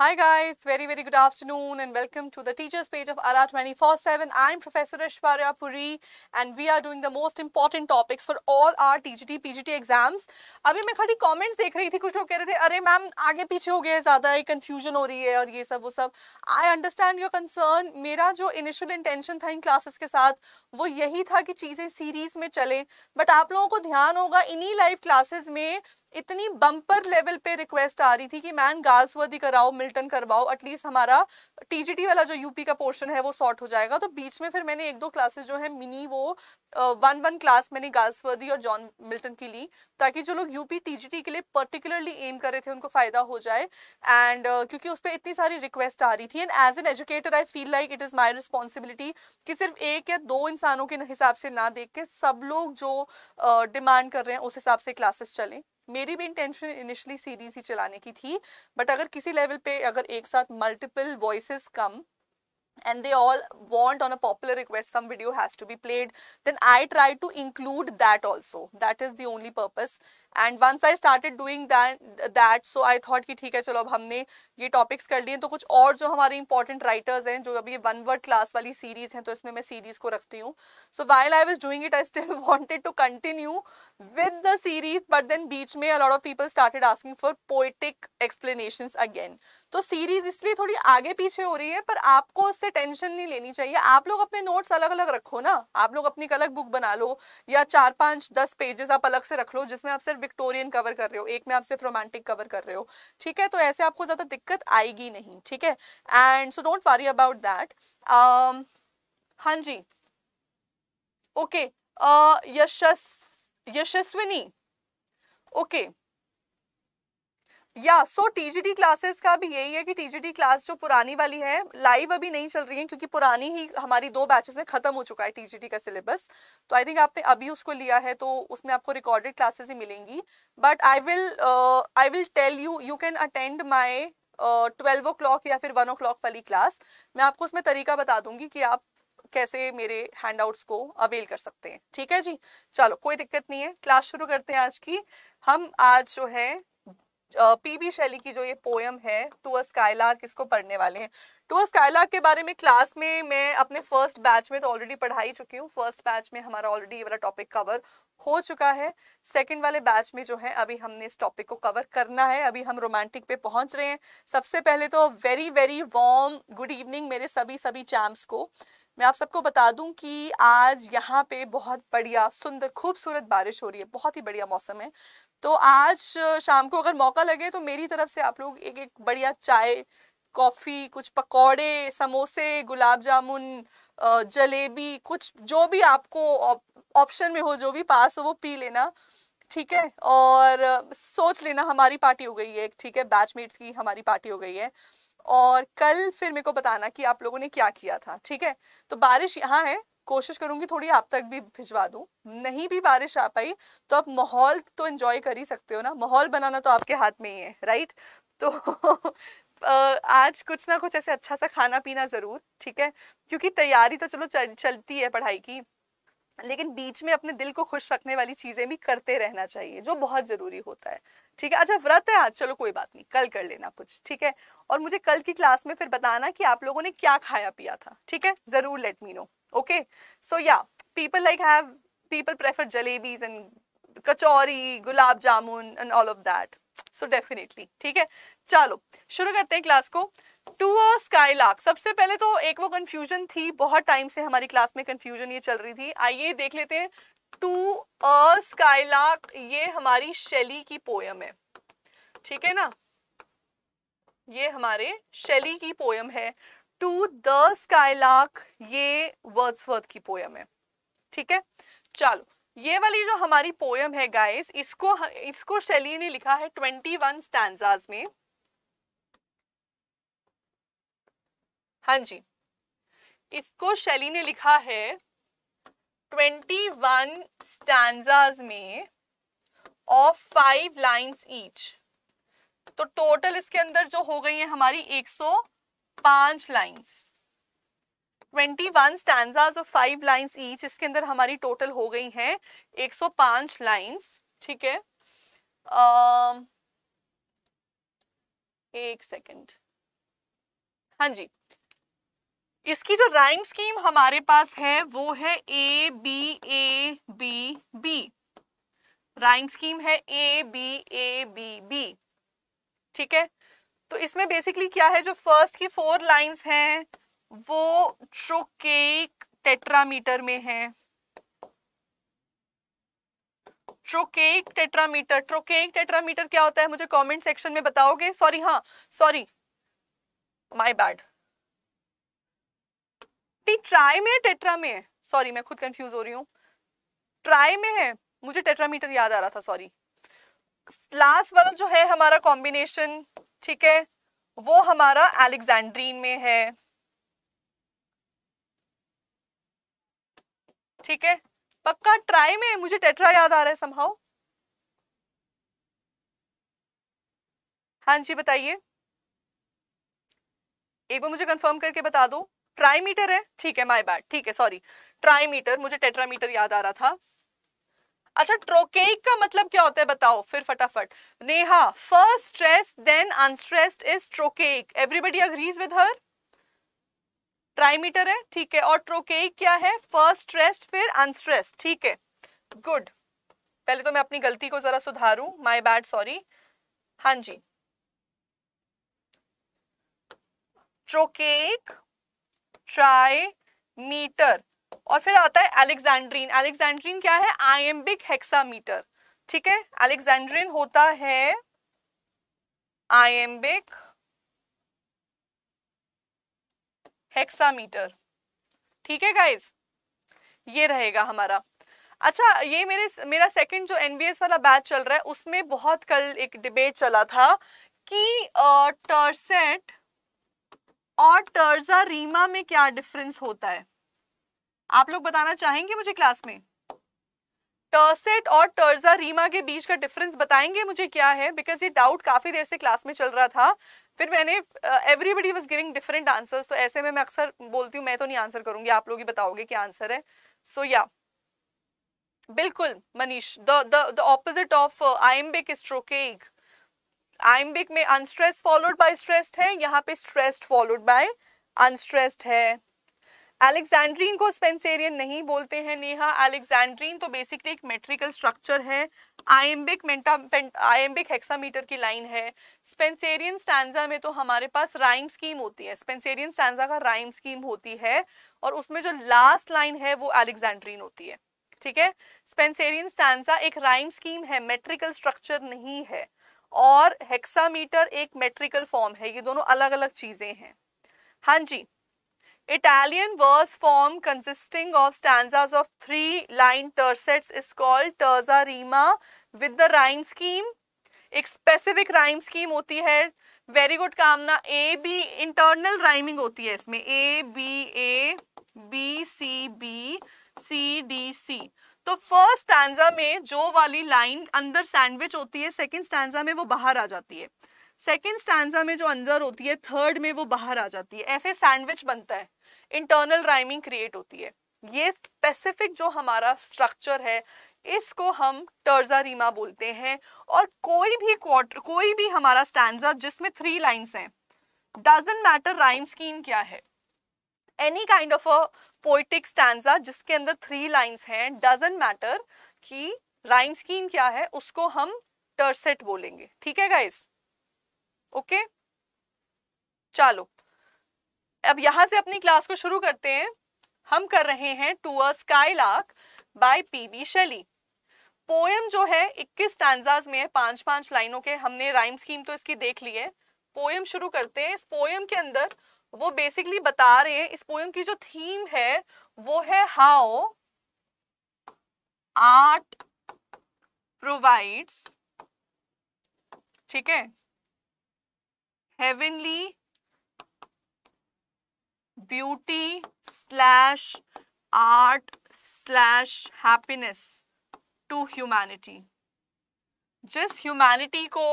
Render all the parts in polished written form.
Hi guys, very very good afternoon and welcome to the teacher's page of Adda247. I'm Professor Aishwarya Puri and we are doing the most important topics for all our TGT, PGT exams. अभी मैं खाली comments देख रही थी, कुछ लोग कह रहे थे अरे मैम आगे पीछे हो गए, ज़्यादा ही confusion हो रही है और ये सब वो सब. I understand your concern. मेरा जो initial intention था इन classes के साथ वो यही था कि चीज़ें series में चले, but आप लोगों को ध्यान होगा इन्हीं live classes में इतनी बम्पर लेवल पे रिक्वेस्ट आ रही थी कि मैम गार्ल्सवर्दी कराओ, मिल्टन करवाओ, एटलीस्ट हमारा टीजीटी वाला जो यूपी का पोर्शन है वो सॉर्ट हो जाएगा. तो बीच में फिर मैंने एक दो क्लासेस जो है मिनी वो वन क्लास मैंने गार्ल्सवर्दी और जॉन मिल्टन की ली, ताकि जो लोग यूपी टीजीटी के लिए पर्टिकुलरली एम कर रहे थे उनको फ़ायदा हो जाए. एंड क्योंकि उस पर इतनी सारी रिक्वेस्ट आ रही थी and as an educator I feel like it is my responsibility कि सिर्फ एक या दो इंसानों के हिसाब से ना देख के सब लोग जो डिमांड कर रहे हैं उस हिसाब से क्लासेस चलें. मेरी भी इंटेंशन इनिशियली सीरीज ही चलाने की थी, बट अगर किसी लेवल पे अगर एक साथ multiple voices come and they all want on a popular request some video has to be played, then I try to include that also. That is the only purpose. And once I started doing that, so I thought कि ठीक है चलो अब हमने ये topics कर लिए, तो कुछ और जो हमारे important writers हैं जो अभी one word class वाली series हैं तो इसमें मैं series को रखती हूँ. So while I was doing it I still wanted to continue with the series, but then बीच में a lot of people started asking for poetic explanations again. तो series इसलिए थोड़ी आगे पीछे हो रही है, पर आपको टेंशन नहीं लेनी चाहिए. आप लोग अपने नोट्स अलग अलग रखो ना, आप लोग अपनी अलग बुक बना लो या 4-5-10 पेजेस आप अलग से रख लो, जिसमें आप सिर्फ विक्टोरियन कवर कर रहे हो, एक में आप सिर्फ रोमांटिक कवर कर रहे हो. ठीक है, तो ऐसे आपको ज्यादा दिक्कत आएगी नहीं. ठीक है, and so don't worry about that. हाँ जी, ओके. यशस्विनी, ओके. या सो टीजीटी क्लासेस का भी यही है कि टीजीटी क्लास जो पुरानी वाली है लाइव अभी नहीं चल रही है, क्योंकि पुरानी ही हमारी 2 बैचेस में खत्म हो चुका है टीजीटी का सिलेबस. तो आई थिंक आपने अभी उसको लिया है तो उसमें आपको रिकॉर्डेड क्लासेस ही मिलेंगी. But I will tell you, you can attend my 12 o'clock या फिर 1 o'clock वाली क्लास. मैं आपको उसमें तरीका बता दूंगी कि आप कैसे मेरे हैंडआउट्स को अवेल कर सकते हैं. ठीक है जी, चलो कोई दिक्कत नहीं है. क्लास शुरू करते हैं आज की. हम आज जो है पी.बी. शैली की जो ये पोएम है टू अ स्काईलार्क, इसको पढ़ने वाले हैं. टू अ स्काईलार्क के बारे में क्लास में मैं अपने फर्स्ट बैच में तो ऑलरेडी पढ़ा ही चुकी हूँ. फर्स्ट बैच में हमारा ऑलरेडी ये वाला टॉपिक कवर हो चुका है. सेकंड वाले बैच में जो है अभी हमने इस टॉपिक को कवर करना है. अभी हम रोमांटिक पे पहुँच रहे हैं. सबसे पहले तो very very warm good evening मेरे सभी चैम्प्स को. मैं आप सबको बता दूं कि आज यहाँ पे बहुत बढ़िया सुंदर खूबसूरत बारिश हो रही है, बहुत ही बढ़िया मौसम है. तो आज शाम को अगर मौका लगे तो मेरी तरफ से आप लोग एक बढ़िया चाय, कॉफ़ी, कुछ पकौड़े, समोसे, गुलाब जामुन, जलेबी, कुछ जो भी आपको ऑप्शन में हो, जो भी पास हो वो पी लेना. ठीक है, और सोच लेना हमारी पार्टी हो गई है. ठीक है, बैचमेट्स की हमारी पार्टी हो गई है. और कल फिर मेरे को बताना कि आप लोगों ने क्या किया था. ठीक है, तो बारिश यहाँ है, कोशिश करूंगी थोड़ी आप तक भी भिजवा दूं. नहीं भी बारिश आ पाई तो आप माहौल तो एंजॉय कर ही सकते हो ना, माहौल बनाना तो आपके हाथ में ही है, राइट. तो आज कुछ ना कुछ ऐसे अच्छा सा खाना पीना ज़रूर. ठीक है, क्योंकि तैयारी तो चलो चलती है पढ़ाई की, लेकिन बीच में अपने दिल को खुश रखने वाली चीज़ें भी करते रहना चाहिए, जो बहुत ज़रूरी होता है. ठीक है, अच्छा व्रत है आज, चलो कोई बात नहीं, कल कर लेना कुछ. ठीक है, और मुझे कल की क्लास में फिर बताना कि आप लोगों ने क्या खाया पिया था. ठीक है, ज़रूर let me know. Okay, so yeah people prefer jalebis and kachori, gulab jamun and all of that. So definitely. ठीक है, चलो शुरू करते हैं क्लास को. To a skylark. सबसे पहले तो एक वो कंफ्यूजन थी, बहुत टाइम से हमारी क्लास में कंफ्यूजन ये चल रही थी. आइए देख लेते हैं. टू अ स्काईलार्क, ये हमारी शैली की पोयम है. ठीक है ना, ये हमारे शैली की पोयम है. टू द स्काईलार्क, ये वर्ड्सवर्थ की पोयम है. ठीक है, चलो ये वाली जो हमारी पोयम है गाइस, इसको शैली ने लिखा है 21 स्टैंजाज में. हाँ जी, इसको शैली ने लिखा है 21 स्टैंजाज में ऑफ 5 लाइन्स ईच. तो टोटल इसके अंदर जो हो गई है हमारी 105 lines. 21 stanzas of 5 lines each, इसके अंदर हमारी टोटल हो गई हैं 105 लाइन्स. ठीक है, एक सेकंड, हाँ जी, इसकी जो राइम स्कीम हमारे पास है वो है A B B, rhyme scheme है ए बी बी, ठीक है। तो इसमें बेसिकली क्या है, जो फर्स्ट की 4 लाइंस हैं वो ट्रोकेक टेट्रामीटर में है, ट्रोकेक टेट्रामीटर। ट्रोकेक टेट्रामीटर क्या होता है मुझे कमेंट सेक्शन में बताओगे। सॉरी, हाँ सॉरी, माय बैड, ट्राई में है टेट्रा में है, सॉरी मैं खुद कंफ्यूज हो रही हूँ, ट्राई में है, मुझे टेट्रामीटर याद आ रहा था, सॉरी। लास्ट वाला जो है हमारा कॉम्बिनेशन, ठीक है, वो हमारा अलेक्जेंड्रीन में है, ठीक है, पक्का ट्राई में, मुझे टेट्रा याद आ रहा है समहाउ। हाँ जी बताइए, एक बार मुझे कंफर्म करके बता दो। ट्राइमीटर है, ठीक है, माय बैड, ठीक है, सॉरी, ट्राइमीटर, मुझे टेट्रामीटर याद आ रहा था। अच्छा, ट्रोकेक का मतलब क्या होता है बताओ फिर फटाफट। Neha, first stress then unstressed is trochaic, everybody agrees with her. Trimeter है, ठीक है, और ट्रोकेक क्या है, फर्स्ट स्ट्रेस्ड फिर अनस्ट्रेस्ड, ठीक है, गुड। पहले तो मैं अपनी गलती को जरा सुधारूं, माय बैड, सॉरी। हाँ जी, ट्रोकेक, ट्राई मीटर, और फिर आता है अलेक्जेंड्रीन। अलेक्जेंड्रीन क्या है, आयम्बिक हेक्सामीटर, ठीक है, अलेक्जेंड्रीन होता है आयम्बिक हेक्सामीटर, ठीक है गाइज, ये रहेगा हमारा। अच्छा, ये मेरा सेकंड जो एनवीएस वाला बैच चल रहा है उसमें बहुत कल एक डिबेट चला था कि टर्सेट और टर्जा रीमा में क्या डिफरेंस होता है, आप लोग बताना चाहेंगे मुझे क्लास में? टर्सेट और टर्जा रीमा के बीच का डिफरेंस बताएंगे मुझे क्या है, बिकॉज ये डाउट काफ़ी देर से क्लास में चल रहा था, फिर मैंने everybody was giving different answers, तो ऐसे में मैं अक्सर बोलती हूँ मैं तो नहीं आंसर करूँगी, आप लोग ही बताओगे क्या आंसर है। सो या, बिल्कुल Manish, the opposite of iambic is trochaic. Iambic में अनस्ट्रेस्ड फॉलोड बाय स्ट्रेस्ड है, यहाँ पे स्ट्रेस्ड फॉलोड बाय अनस्ट्रेस्ड है। अलेक्जेंड्रीन को स्पेंसेरियन नहीं बोलते हैं नेहा, अलेक्जेंड्रीन तो बेसिकली एक मेट्रिकल स्ट्रक्चर है, आयम्बिक हेक्सामीटर की लाइन है। स्पेंसेरियन स्टैंजा में तो हमारे पास राइम स्कीम होती है, स्पेंसेरियन स्टैंजा का राइम स्कीम होती है, और उसमें जो लास्ट लाइन है वो अलेक्जेंड्रीन होती है, ठीक है। स्पेंसेरियन स्टैंजा एक राइम स्कीम है, मेट्रिकल स्ट्रक्चर नहीं है, और हेक्सामीटर एक मेट्रिकल फॉर्म है, ये दोनों अलग अलग चीजें हैं। हाँ जी, Italian verse form consisting of stanzas of 3 line tercets is called terza rima with the rhyme scheme. एक स्पेसिफिक राइम स्कीम होती है, वेरी गुड कामना, ए बी, इंटरनल राइमिंग होती है इसमें, A B C D C. तो first stanza में जो वाली लाइन अंदर सैंडविच होती है, सेकंड स्टैंजा में वो बाहर आ जाती है, सेकंड स्टैंजा में जो अंदर होती है, थर्ड में वो बाहर आ जाती है, ऐसे सैंडविच बनता है, इंटरनल राइमिंग क्रिएट होती है। ये स्पेसिफिक जो हमारा स्ट्रक्चर है इसको हम टर्जा रीमा बोलते हैं। और कोई भी हमारा स्टैंजा जिसमें 3 लाइन्स हैं, डजंट मैटर राइम स्कीम क्या है, any kind of a poetic stanza जिसके अंदर 3 लाइंस हैं, डजंट मैटर कि राइम स्कीम क्या है, उसको हम टर्सेट बोलेंगे, ठीक है गाइस, ओके। चलो अब यहाँ से अपनी क्लास को शुरू करते हैं। हम कर रहे हैं to a skylark by P B. Shelley. Poem जो है 21 स्टैंजाज में है, 5-5 लाइनों के, हमने राइम स्कीम तो इसकी देख ली है। पोएम शुरू करते हैं। इस पोएम के अंदर वो बेसिकली बता रहे हैं, इस पोएम की जो थीम है वो है हाउ आर्ट प्रोवाइड्स, ठीक है, heavenly beauty / art / happiness to humanity. जिस ह्यूमैनिटी को,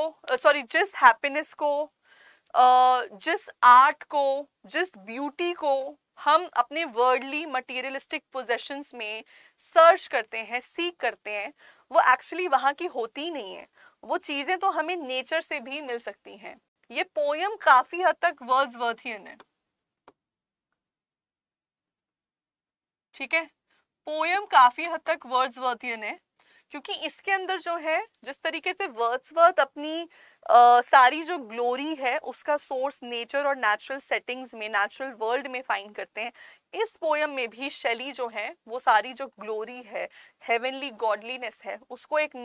सॉरी, जिस हैप्पीनेस को, जिस आर्ट को, जिस ब्यूटी को हम अपने वर्ल्डली मटेरियलिस्टिक पोजेशंस में सर्च करते हैं, सीख करते हैं, वो एक्चुअली वहाँ की होती नहीं है, वो चीज़ें तो हमें नेचर से भी मिल सकती हैं। ये पोएम काफ़ी हद तक वर्ड्सवर्थीयन है, ठीक है। पोयम काफी हद तक वर्ड्सवर्थियन है क्योंकि इसके अंदर जो है जिस तरीके से वर्ड्सवर्थ अपनी सारी जो ग्लोरी है उसका सोर्स नेचर और नेचुरल सेटिंग्स में, नेचुरल वर्ल्ड में फाइंड करते हैं, इस पोयम में भी शेली जो है वो सारी जो ग्लोरी है, हेवनली गॉडलीनेस है, उसको एक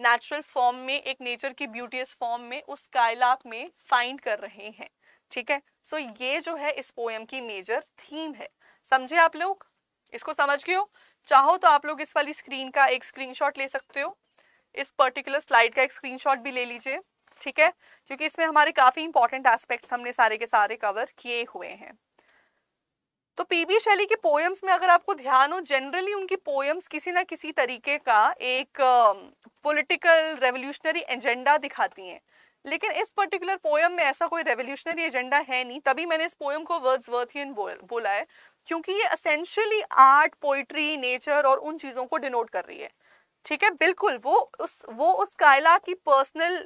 नेचुरल फॉर्म में, एक नेचर की ब्यूटियस फॉर्म में उस स्काईलार्क में फाइंड कर रहे हैं। ठीक है, सो ये जो है इस पोयम की मेजर थीम है। समझे आप लोग, इसको समझ गए हो? चाहो तो आप लोग इस वाली स्क्रीन का एक स्क्रीनशॉट ले सकते हो, इस पर्टिकुलर स्लाइड का एक स्क्रीनशॉट भी ले लीजिए, ठीक है, क्योंकि इसमें हमारे काफ़ी इंपॉर्टेंट एस्पेक्ट्स हमने सारे के सारे कवर किए हुए हैं। तो पीबी शैली के पोएम्स में अगर आपको ध्यान हो, जनरली उनकी पोएम्स किसी ना किसी तरीके का एक पॉलिटिकल रेवोल्यूशनरी एजेंडा दिखाती हैं, लेकिन इस पर्टिकुलर पोएम में ऐसा कोई रेवोल्यूशनरी एजेंडा है नहीं, तभी मैंने इस पोएम को वर्ड्सवर्थियन बोला है, क्योंकि ये एसेंशियली आर्ट, पोइट्री, नेचर और उन चीज़ों को डिनोट कर रही है। ठीक है, बिल्कुल वो उस स्काईलार्क की पर्सनल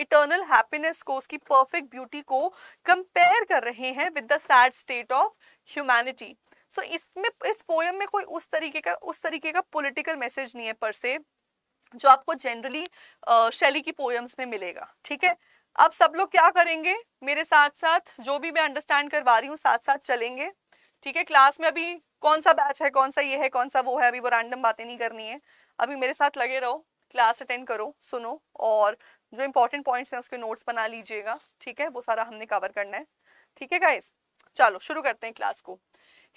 इटर्नल हैप्पीनेस को, उसकी परफेक्ट ब्यूटी को कंपेयर कर रहे हैं with the sad state of humanity. So इसमें, इस पोएम में कोई उस तरीके का पॉलिटिकल मैसेज नहीं है पर से, जो आपको जनरली शैली की पोएम्स में मिलेगा। ठीक है, अब सब लोग क्या करेंगे, मेरे साथ साथ जो भी मैं अंडरस्टैंड करवा रही हूँ साथ साथ चलेंगे। ठीक है, क्लास में अभी कौन सा बैच है, कौन सा ये है, कौन सा वो है, अभी वो रैंडम बातें नहीं करनी है, अभी मेरे साथ लगे रहो, क्लास अटेंड करो, सुनो और जो इंपॉर्टेंट पॉइंट्स हैं उसके नोट्स बना लीजिएगा। ठीक है, वो सारा हमने कवर करना है। ठीक है गाइस, चलो शुरू करते हैं क्लास को।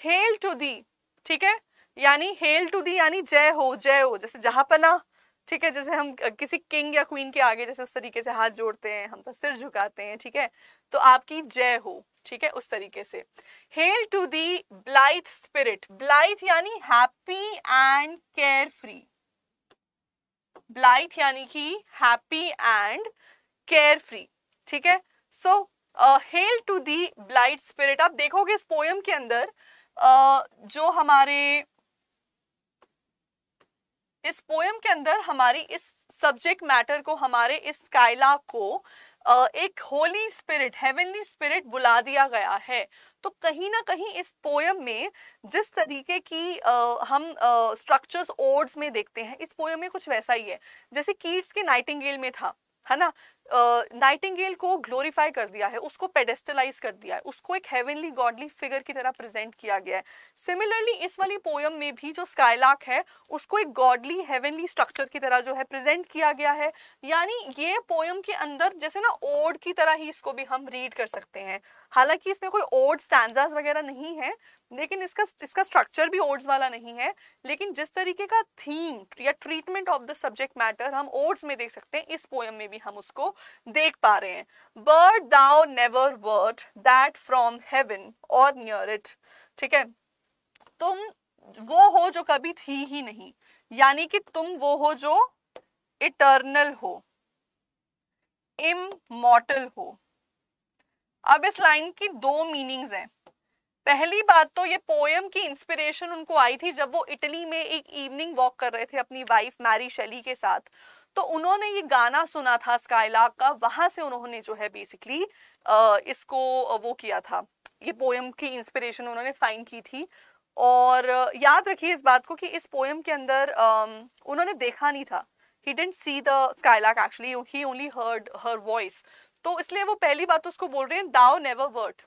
हेल टू दी, ठीक है, यानी हेल टू दी यानी जय हो, जय हो, जैसे जहाँपना, ठीक है, जैसे हम किसी किंग या क्वीन के आगे जैसे उस तरीके से हाथ जोड़ते हैं, हम तो सिर झुकाते हैं। ठीक है, तो आपकी जय हो, ठीक है, उस तरीके से। Hail to the blithe spirit, blithe यानी happy and carefree, blithe यानी कि हैप्पी एंड केयर फ्री। ठीक है, so hail to the blithe spirit. आप देखोगे इस पोएम के अंदर हमारी इस सब्जेक्ट मैटर को, हमारे इस स्काईलार्क को एक होली स्पिरिट, हेवनली स्पिरिट बुला दिया गया है। तो कहीं ना कहीं इस पोएम में जिस तरीके की हम स्ट्रक्चर्स ओड्स में देखते हैं, इस पोएम में कुछ वैसा ही है, जैसे कीट्स के नाइटिंगेल में था, है ना। नाइटिंगेल को ग्लोरीफाई कर दिया है, उसको पेडेस्टलाइज कर दिया है, उसको एक हेवनली गॉडली फिगर की तरह प्रेजेंट किया गया है। सिमिलरली इस वाली पोयम में भी जो स्काईलार्क है उसको एक गॉडली हेवनली स्ट्रक्चर की तरह जो है प्रेजेंट किया गया है, यानी ये पोयम के अंदर जैसे ना ओड की तरह ही इसको भी हम रीड कर सकते हैं। हालांकि इसमें कोई ओड स्टैंजास वगैरह नहीं है, लेकिन इसका स्ट्रक्चर भी ओड्स वाला नहीं है, लेकिन जिस तरीके का थीम या treatment of the subject matter हम ओड्स में देख सकते हैं, इस पोयम में भी हम उसको देख पा रहे हैं। But thou never wert that from heaven or near it, ठीक है, तुम वो हो जो कभी थी ही नहीं, यानी कि तुम वो हो जो इटर्नल हो, इमॉर्टल हो। अब इस लाइन की दो मीनिंग्स हैं। पहली बात तो ये पोएम की इंस्पिरेशन उनको आई थी जब वो इटली में एक इवनिंग वॉक कर रहे थे अपनी वाइफ मैरी शेली के साथ, तो उन्होंने ये गाना सुना था स्काईलार्क का, वहाँ से उन्होंने जो है बेसिकली इसको वो किया था, ये पोएम की इंस्पिरेशन उन्होंने फाइंड की थी। और याद रखिए इस बात को कि इस पोएम के अंदर उन्होंने देखा नहीं था, he didn't see the skylark actually, he only heard her voice, तो इसलिए वो पहली बात तो उसको बोल रहे हैं दाओ नेवर वर्ट,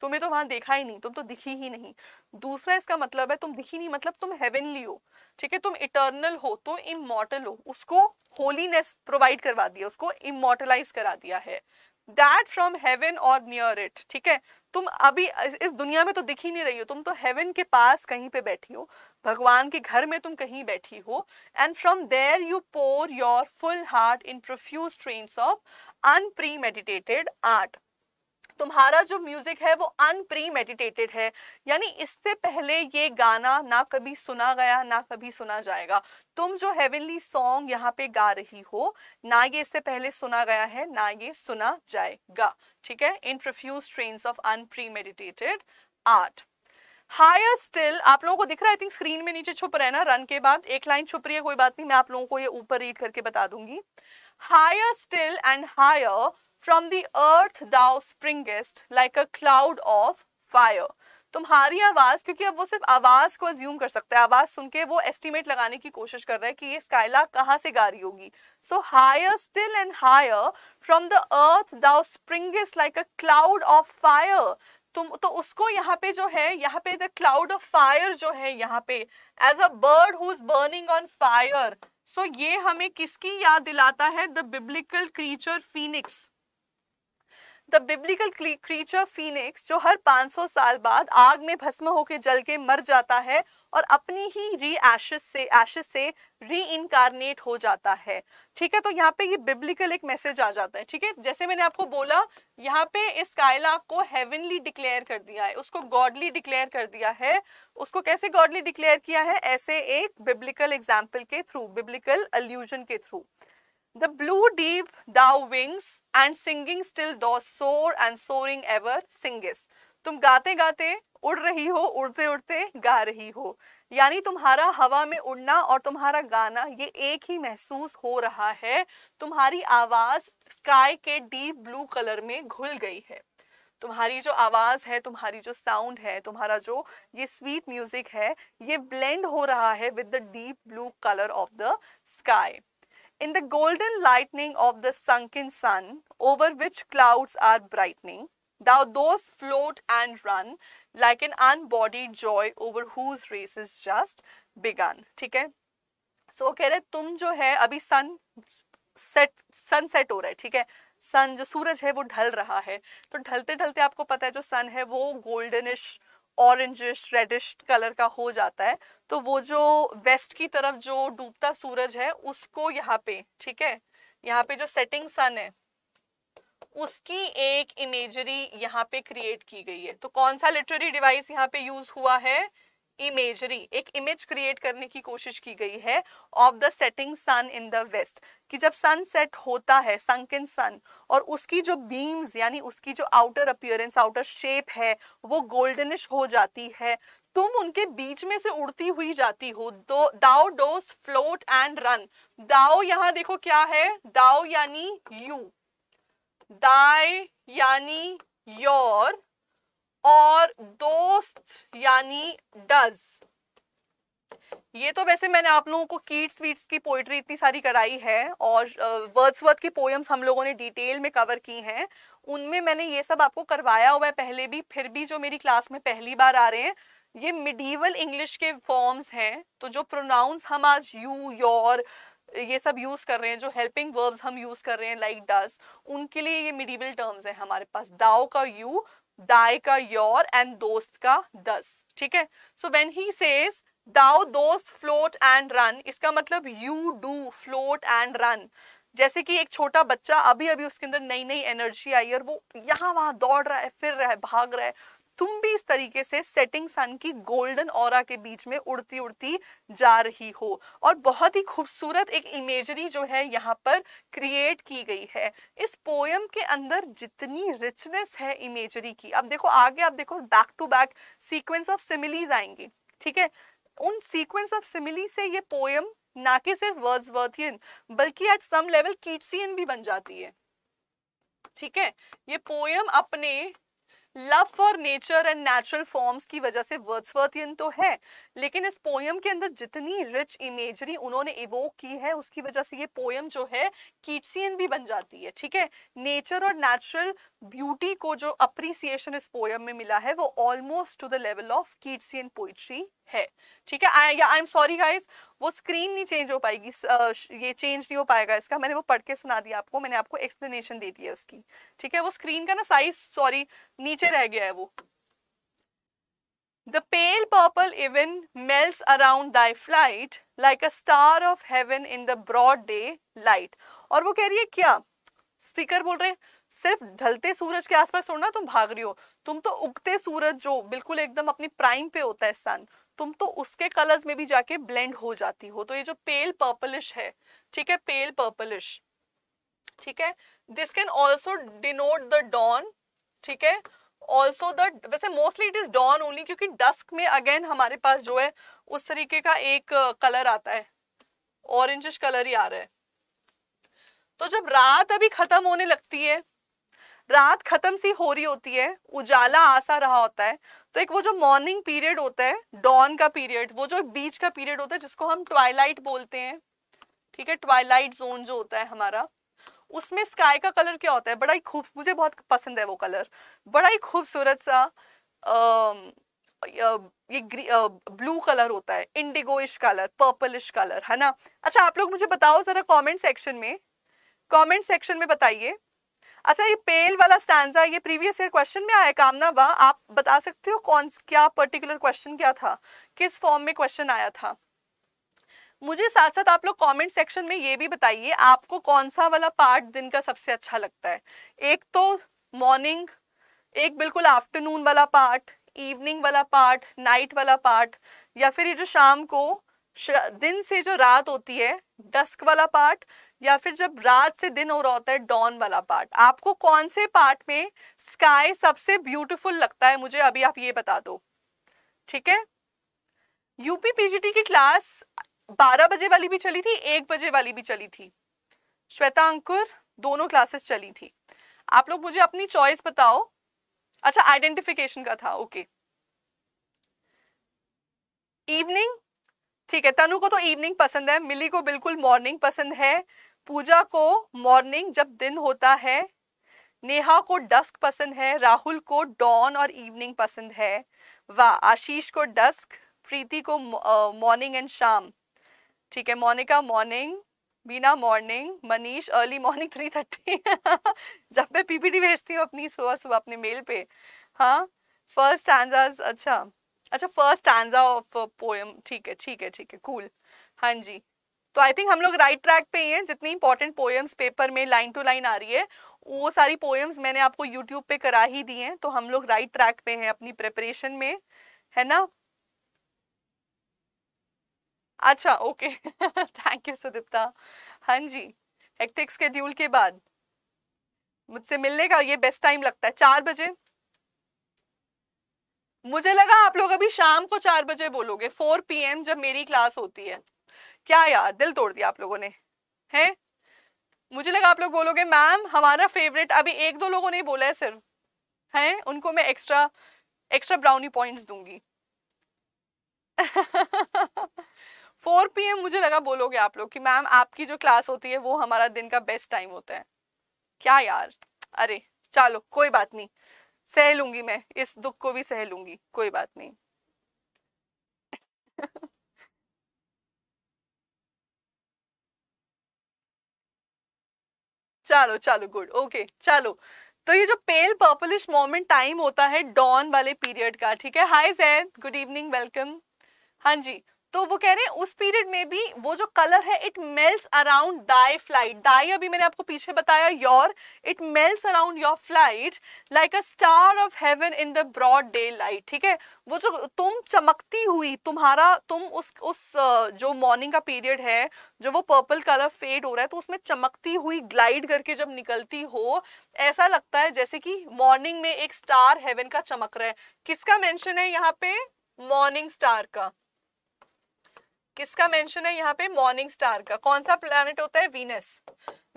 तुम्हें तो वहां देखा ही नहीं, तुम तो दिखी ही नहीं। दूसरा इसका मतलब है तुम दिखी नहीं मतलब तुम हेवनली हो, ठीक है, तुम इटर्नल हो, तुम इमॉर्टल हो, उसको होलीनेस प्रोवाइड करवा दिया, उसको इमॉर्टलाइज करा दिया है। That from heaven or near it, ठीक है, तुम अभी इस दुनिया में तो दिख ही नहीं रही हो, तुम तो हेवन के पास कहीं पे बैठी हो, भगवान के घर में तुम कहीं बैठी हो। And from there you pour your full heart in profuse strains of unpremeditated art, तुम्हारा जो म्यूजिक है वो अनप्रीमेडिटेटेड है, यानी इससे पहले ये गाना ना कभी सुना गया ना कभी सुना जाएगा। तुम जो हेवनली सॉन्ग यहाँ पे गा रही हो, ना ये इससे पहले सुना गया है ना ये सुना जाएगा, ठीक है। In profuse strains of unpremeditated art. Higher still, आप लोगों को दिख रहा है आई थिंक स्क्रीन में नीचे छुप रहा है ना, रन के बाद एक लाइन छुप रही है, कोई बात नहीं, मैं आप लोगों को ये ऊपर रीड करके बता दूंगी। Higher still and higher From the earth thou springest like a cloud of fire. तुम्हारी आवाज़, क्योंकि अब वो सिर्फ आवाज़ को अज्यूम कर सकता है, आवाज़ सुन के वो एस्टिमेट लगाने की कोशिश कर रहा है कि ये स्काईलार्क कहाँ से गा रही होगी. So higher still and higher from the earth thou springest like a cloud of fire. तुम तो उसको यहाँ पे जो है, यहाँ पे द क्लाउड ऑफ फायर जो है यहाँ पे as a bird who is burning on fire. So ये हमें किसकी याद दिलाता है? The biblical creature phoenix. The biblical creature phoenix जो हर 500 साल बाद आग में भस्म होकर जल के मर जाता है और अपनी ही एशेस से री इनकारनेट हो जाता है. ठीक है, तो यहाँ पे ये बिब्लिकल एक मैसेज आ जाता है. ठीक है, जैसे मैंने आपको बोला यहाँ पे इस स्काईलार्क को हेवनली डिक्लेयर कर दिया है, उसको गॉडली डिक्लेयर कर दिया है. उसको कैसे गॉडली डिक्लेयर किया है? ऐसे एक बिब्लिकल एग्जाम्पल के थ्रू, बिब्लिकल अल्यूजन के through. The blue deep thou wings and singing still thou soar and soaring ever singest. तुम गाते गाते उड़ रही हो, उड़ते उड़ते गा रही हो. यानी तुम्हारा हवा में उड़ना और तुम्हारा गाना ये एक ही महसूस हो रहा है. तुम्हारी आवाज़ स्काई के डीप ब्लू कलर में घुल गई है. तुम्हारी जो आवाज़ है, तुम्हारी जो साउंड है, तुम्हारा जो ये स्वीट म्यूज़िक है, ये ब्लेंड हो रहा है with the deep blue colour of the sky. In the golden lightning of the sunken sun, over which clouds are brightening, thou those float and run like an unbodied joy over whose race is just begun. ठीक है, so वो कह रहे तुम जो है अभी sunset हो रहा है. ठीक है, सन जो सूरज है वो ढल रहा है, तो ढलते ढलते आपको पता है जो सन है वो गोल्डनिश, ऑरेंजिश, रेडिश कलर का हो जाता है. तो वो जो वेस्ट की तरफ जो डूबता सूरज है उसको यहाँ पे, ठीक है, यहाँ पे जो सेटिंग सन है उसकी एक इमेजरी यहाँ पे क्रिएट की गई है. तो कौन सा लिटरेरी डिवाइस यहाँ पे यूज हुआ है? इमेजरी. एक इमेज क्रिएट करने की कोशिश की गई है of the setting sun in the west, कि जब सन सेट होता है, सनकिन सन, और उसकी जो बीम्स यानी उसकी जो आउटर अपीयरेंस, आउटर शेप है वो गोल्डनिश हो जाती है. तुम उनके बीच में से उड़ती हुई जाती हो. दो दाओ डोस फ्लोट एंड रन. दाओ यहाँ देखो क्या है, दाओ यानी यू, दाय यानी योर, और दोस्त यानी डज. ये तो वैसे मैंने आप लोगों को कीट्स वीट्स की पोइट्री इतनी सारी कराई है और वर्ड्सवर्थ की पोएम्स हम लोगों ने डिटेल में कवर की हैं, उनमें मैंने ये सब आपको करवाया हुआ है पहले भी. फिर भी जो मेरी क्लास में पहली बार आ रहे हैं, ये मिडीवल इंग्लिश के फॉर्म्स हैं, तो जो प्रोनाउंस हम आज यू, योर ये सब यूज़ कर रहे हैं, जो हेल्पिंग वर्ब्स हम यूज़ कर रहे हैं लाइक डज, उनके लिए ये मिडीवल टर्म्स हैं हमारे पास. दाओ का यू, दाय का योर एंड दोस्त का दस. ठीक है, सो व्हेन ही सेज दाओ दोस्त फ्लोट एंड रन, इसका मतलब you do float and run. जैसे कि एक छोटा बच्चा अभी अभी उसके अंदर नई नई एनर्जी आई और वो यहाँ वहाँ दौड़ रहा है, फिर रहा है, भाग रहा है. तुम भी इस तरीके से सेटिंग सन की गोल्डन ऑरा के बीच में उड़ती उड़ती जा रही हो. और बहुत ही खूबसूरत एक इमेजरी जो है यहाँ पर क्रिएट की गई है. इस पोएम के अंदर जितनी रिचनेस है इमेजरी की, अब देखो आगे, आप देखो back to back sequence of similes आएंगे. ठीक है, उन सीक्वेंस ऑफ सिमिली से ये पोएम ना कि सिर्फ वर्ड्सवर्थियन बल्कि एट सम लेवल कीट्सियन भी बन जाती है. ठीक है, ये पोएम अपने love for nature and natural forms की वजह से वर्ड्सवर्थियन तो है, लेकिन इस पोएम के अंदर जितनी रिच इमेजरी उन्होंने इवोक की है उसकी वजह से ये पोएम जो है कीट्सियन भी बन जाती है. ठीक है, नेचर और नेचुरल ब्यूटी को जो अप्रिसिएशन इस पोएम में मिला है वो almost to the level of Keatsian poetry है. ठीक है, आई एम सॉरी गाइज, वो स्क्रीन नहीं चेंज हो पाएगी, ये चेंज नहीं हो पाएगा इसका. मैंने वो पढ़ के सुना दिया आपको, मैंने आपको एक्सप्लेनेशन दे दी है उसकी. ठीक है, वो स्क्रीन का ना साइज सॉरी नीचे रह गया है वो. The pale purple even melts around thy flight like a star of heaven in the broad day light. और वो कह रही है क्या, स्पीकर बोल रहे हैं सिर्फ ढलते सूरज के आसपास थोड़ा ना तुम भाग रही हो, तुम तो उगते सूरज जो बिल्कुल एकदम अपनी प्राइम पे होता है सन, तुम तो उसके कलर्स में भी जाके ब्लेंड हो जाती हो. तो ये जो पेल पर्पलिश है, ठीक है, पेल पर्पलिश, ठीक है, this can also denote the dawn. ठीक है, ऑल्सो द, वैसे mostly it is dawn only, क्योंकि डस्क में अगेन हमारे पास जो है उस तरीके का एक कलर आता है, ऑरेंजिश कलर ही आ रहा है. तो जब रात अभी खत्म होने लगती है, रात खत्म सी हो रही होती है, उजाला आसा रहा होता है, तो एक वो जो मॉर्निंग पीरियड होता है, डॉन का पीरियड, वो जो बीच का पीरियड होता है जिसको हम ट्वाइलाइट बोलते हैं, ठीक है, ट्वाइलाइट जोन जो होता है हमारा, उसमें स्काई का कलर क्या होता है, बड़ा ही खूब, मुझे बहुत पसंद है वो कलर, बड़ा ही खूबसूरत सा ये ब्लू कलर होता है, इंडिगोइश कलर, पर्पलिश कलर, है ना। अच्छा आप लोग मुझे बताओ जरा कमेंट सेक्शन में बताइए। अच्छा ये पेल वाला स्टैंजा, ये प्रीवियस ईयर क्वेश्चन में आया, कामना बा आप बता सकते हो क्या पर्टिकुलर क्वेश्चन क्या था, किस फॉर्म में क्वेश्चन आया था। मुझे साथ साथ आप लोग कमेंट सेक्शन में ये भी बताइए आपको कौन सा वाला पार्ट दिन का सबसे अच्छा लगता है। एक तो मॉर्निंग, एक बिल्कुल आफ्टरनून वाला पार्ट, इवनिंग वाला पार्ट, नाइट वाला पार्ट, या फिर ये जो शाम को दिन से जो रात होती है डस्क वाला पार्ट, या फिर जब रात से दिन हो रहा होता है डॉन वाला पार्ट। आपको कौन से पार्ट में स्काई सबसे ब्यूटीफुल लगता है, मुझे अभी आप ये बता दो, ठीक है। यूपी पीजीटी की क्लास 12 बजे वाली भी चली थी, 1 बजे वाली भी चली थी, श्वेता अंकुर, दोनों क्लासेस चली थी। आप लोग मुझे अपनी चॉइस बताओ। अच्छा आइडेंटिफिकेशन का था, ओके, इवनिंग, ठीक है, तनु को तो इवनिंग पसंद है, मिली को बिल्कुल मॉर्निंग पसंद है, पूजा को मॉर्निंग जब दिन होता है, नेहा को डस्क पसंद है, राहुल को डॉन और इवनिंग पसंद है, वाह, आशीष को डस्क, प्रीति को मॉर्निंग एंड शाम, ठीक है, मोनिका मॉर्निंग, बीना मॉर्निंग, मनीष अर्ली मॉर्निंग 3:30 जब मैं पीपीटी भेजती हूँ अपनी सुबह सुबह अपने मेल पे, हाँ। फर्स्ट स्टैंजाज, अच्छा फर्स्ट स्टैंजा ऑफ पोएम, ठीक है कूल, हाँ जी। तो आई थिंक हम लोग राइट ट्रैक पे ही हैं। जितनी इंपॉर्टेंट पोएम्स पेपर में लाइन टू लाइन आ रही है वो सारी पोएम्स मैंने आपको यूट्यूब पे करा ही दी हैं, तो हम लोग राइट ट्रैक पे हैं अपनी प्रिपरेशन में, है ना। अच्छा ओके, थैंक यू सुदीप्ता, हाँ जी। हेक्टिक शेड्यूल के बाद मुझसे मिलने का ये बेस्ट टाइम लगता है 4 बजे। मुझे लगा आप लोग अभी शाम को 4 बजे बोलोगे, 4 PM जब मेरी क्लास होती है। क्या यार दिल तोड़ दिया आप लोगों ने, हैं। मुझे लगा आप लोग बोलोगे मैम हमारा फेवरेट, अभी 1-2 लोगों ने बोला है सिर्फ, हैं, उनको मैं एक्स्ट्रा ब्राउनी पॉइंट्स दूंगी 4 PM मुझे लगा बोलोगे आप लोग कि मैम आपकी जो क्लास होती है वो हमारा दिन का बेस्ट टाइम होता है। क्या यार, अरे चलो कोई बात नहीं, सह लूंगी मैं, इस दुख को भी सह लूंगी, कोई बात नहीं चलो चलो गुड, ओके चलो। तो ये जो पेल पर्पलिश मोमेंट टाइम होता है डॉन वाले पीरियड का, ठीक है। Hi Jain, good evening, welcome, हाँ जी। तो वो कह रहे हैं उस पीरियड में भी वो जो कलर है it melts around thy flight, thy अभी मैंने आपको पीछे बताया your, it melts around your flight like a star of heaven in the broad daylight, ठीक है। वो जो तुम चमकती हुई, तुम उस जो मॉर्निंग का पीरियड है जो वो पर्पल कलर फेड हो रहा है, तो उसमें चमकती हुई ग्लाइड करके जब निकलती हो, ऐसा लगता है जैसे कि मॉर्निंग में एक स्टार हेवन का चमक रहा है। किसका मेंशन है यहाँ पे? मॉर्निंग स्टार का। किसका मेंशन है यहाँ पे? मॉर्निंग स्टार का। कौन सा प्लैनेट होता है? वीनस।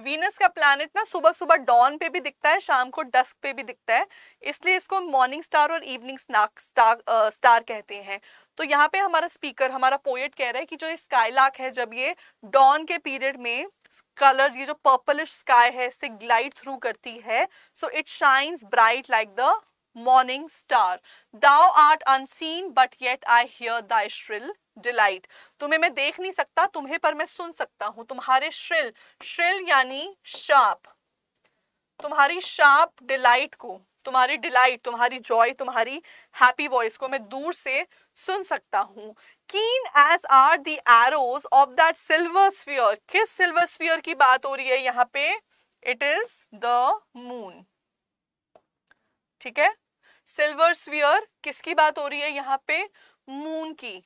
वीनस का प्लैनेट ना सुबह सुबह डॉन पे भी दिखता है, शाम को डस्क पे भी दिखता है, इसलिए इसको मॉर्निंग स्टार और इवनिंग स्टार कहते हैं। तो यहाँ पे हमारा स्पीकर, हमारा पोएट कह रहा है कि जो ये स्काईलार्क है, जब ये डॉन के पीरियड में कलर, ये जो पर्पलिश स्काई है, इससे ग्लाइड थ्रू करती है, so it shines bright like the morning star, thou art unseen but yet I hear thy shrill delight. तुम्हें मैं देख नहीं सकता, तुम्हें पर मैं सुन सकता हूं, तुम्हारे श्रिल यानी शार्प, तुम्हारी शार्प डिलाइट को, तुम्हारी डिलाइट, तुम्हारी जॉय, तुम्हारी हैप्पी वॉइस को मैं दूर से सुन सकता हूँ। Keen as are the arrows of that silver sphere, किस सिल्वर स्फीयर की बात हो रही है यहाँ पे? इट इज द मून, ठीक है। सिल्वर स्फीयर किसकी बात हो रही है यहाँ पे? मून की।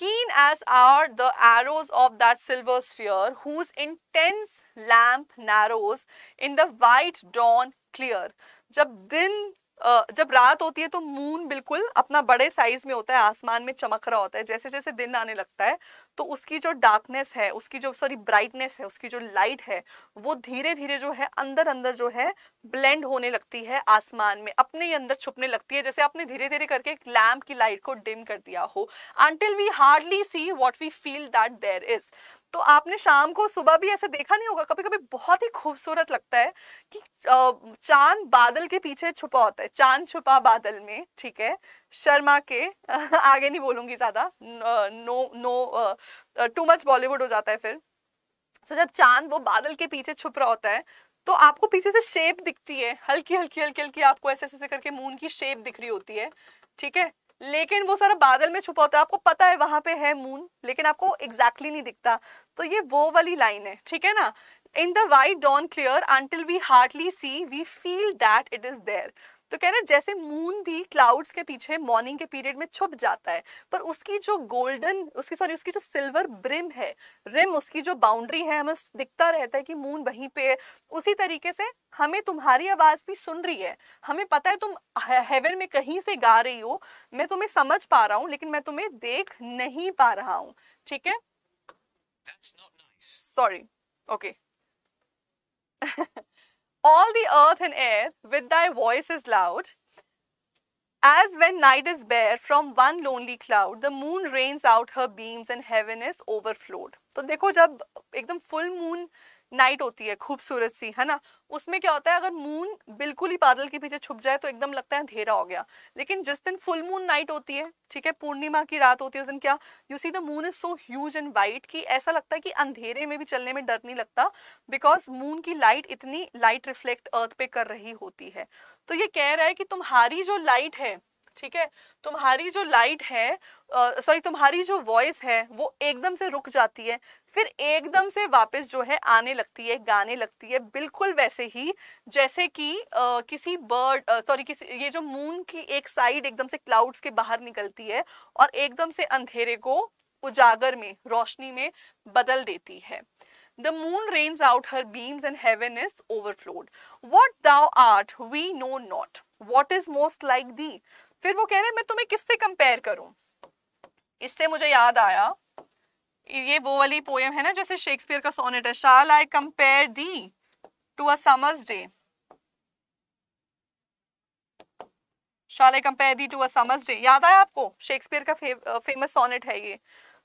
Keen as are the arrows of that silver sphere, whose intense lamp narrows in the white dawn clear. जब दिन जब रात होती है तो मून बिल्कुल अपना बड़े साइज में होता है, आसमान में चमक रहा होता है। जैसे जैसे दिन आने लगता है तो उसकी जो डार्कनेस है, उसकी जो सॉरी ब्राइटनेस है, उसकी जो लाइट है वो धीरे धीरे जो है अंदर अंदर जो है ब्लेंड होने लगती है आसमान में, अपने ही अंदर छुपने लगती है। जैसे आपने धीरे धीरे करके एक लैम्प की लाइट को डिम कर दिया हो, until we hardly see what we feel that there is. तो आपने शाम को सुबह भी ऐसे देखा नहीं होगा, कभी कभी बहुत ही खूबसूरत लगता है कि चांद बादल के पीछे छुपा होता है, चांद छुपा बादल में, ठीक है, शर्मा के, आगे नहीं बोलूंगी ज्यादा, नो टू मच बॉलीवुड हो जाता है फिर। सो जब चांद वो बादल के पीछे छुप रहा होता है तो आपको पीछे से शेप दिखती है, हल्की हल्की हल्की हल्की आपको ऐसे ऐसे करके मून की शेप दिख रही होती है, ठीक है, लेकिन वो सारा बादल में छुपा होता है। आपको पता है वहां पे है मून, लेकिन आपको एग्जैक्टली नहीं दिखता। तो ये वो वाली लाइन है, ठीक है ना, in the white dawn clear until we hardly see we feel that it is there. तो कह रहे हैं जैसे मून भी क्लाउड्स के पीछे मॉर्निंग के पीरियड में छुप जाता है, पर उसकी जो गोल्डन उसकी जो सिल्वर ब्रिम है, रिम, उसकी जो बाउंड्री है, हमें दिखता रहता है कि मून वहीं पे है। उसी तरीके से हमें तुम्हारी आवाज़ भी सुन रही है, हमें पता है तुम हेवन में कहीं से गा रही हो, मैं तुम्हें समझ पा रहा हूँ लेकिन मैं तुम्हें देख नहीं पा रहा हूँ, ठीक है, sorry, okay. All the earth and air with thy voice is loud, as when night is bare from one lonely cloud, the moon rains out her beams and heaven is overflowed. तो देखो जब एकदम full moon night होती है, खूबसूरत सी, है ना, उसमें क्या होता है, अगर मून बिल्कुल ही बादल के पीछे छुप जाए तो एकदम लगता है अंधेरा हो गया। लेकिन जिस दिन फुल मून नाइट होती है, ठीक है, पूर्णिमा की रात होती है, उस दिन क्या you see the moon is so huge and white कि ऐसा लगता है कि अंधेरे में भी चलने में डर नहीं लगता, बिकॉज मून की लाइट, इतनी लाइट रिफ्लेक्ट अर्थ पे कर रही होती है। तो ये कह रहा है कि तुम्हारी जो लाइट है, ठीक है, तुम्हारी जो लाइट है, सॉरी तुम्हारी जो वॉइस है वो एकदम से रुक जाती है, फिर एकदम से वापस जो है आने लगती है, गाने लगती है, बिल्कुल वैसे ही जैसे कि किसी बर्ड, सॉरी किसी, ये जो मून की एक साइड एकदम से क्लाउड्स के बाहर निकलती है और एकदम से अंधेरे को उजागर में, रोशनी में बदल देती है। The moon rains out her beams and heaven is overflowed. What thou art, we know not. What is most like thee? फिर वो कह रहे हैं मैं तुम्हें किससे कंपेयर करूं। इससे मुझे याद आया, ये वो वाली पोएम है ना, जैसे शेक्सपियर का सोनेट है, shall I compare thee to a summer's day, shall I compare thee to a summer's day, याद आया आपको, शेक्सपियर का फेमस सोनेट है ये।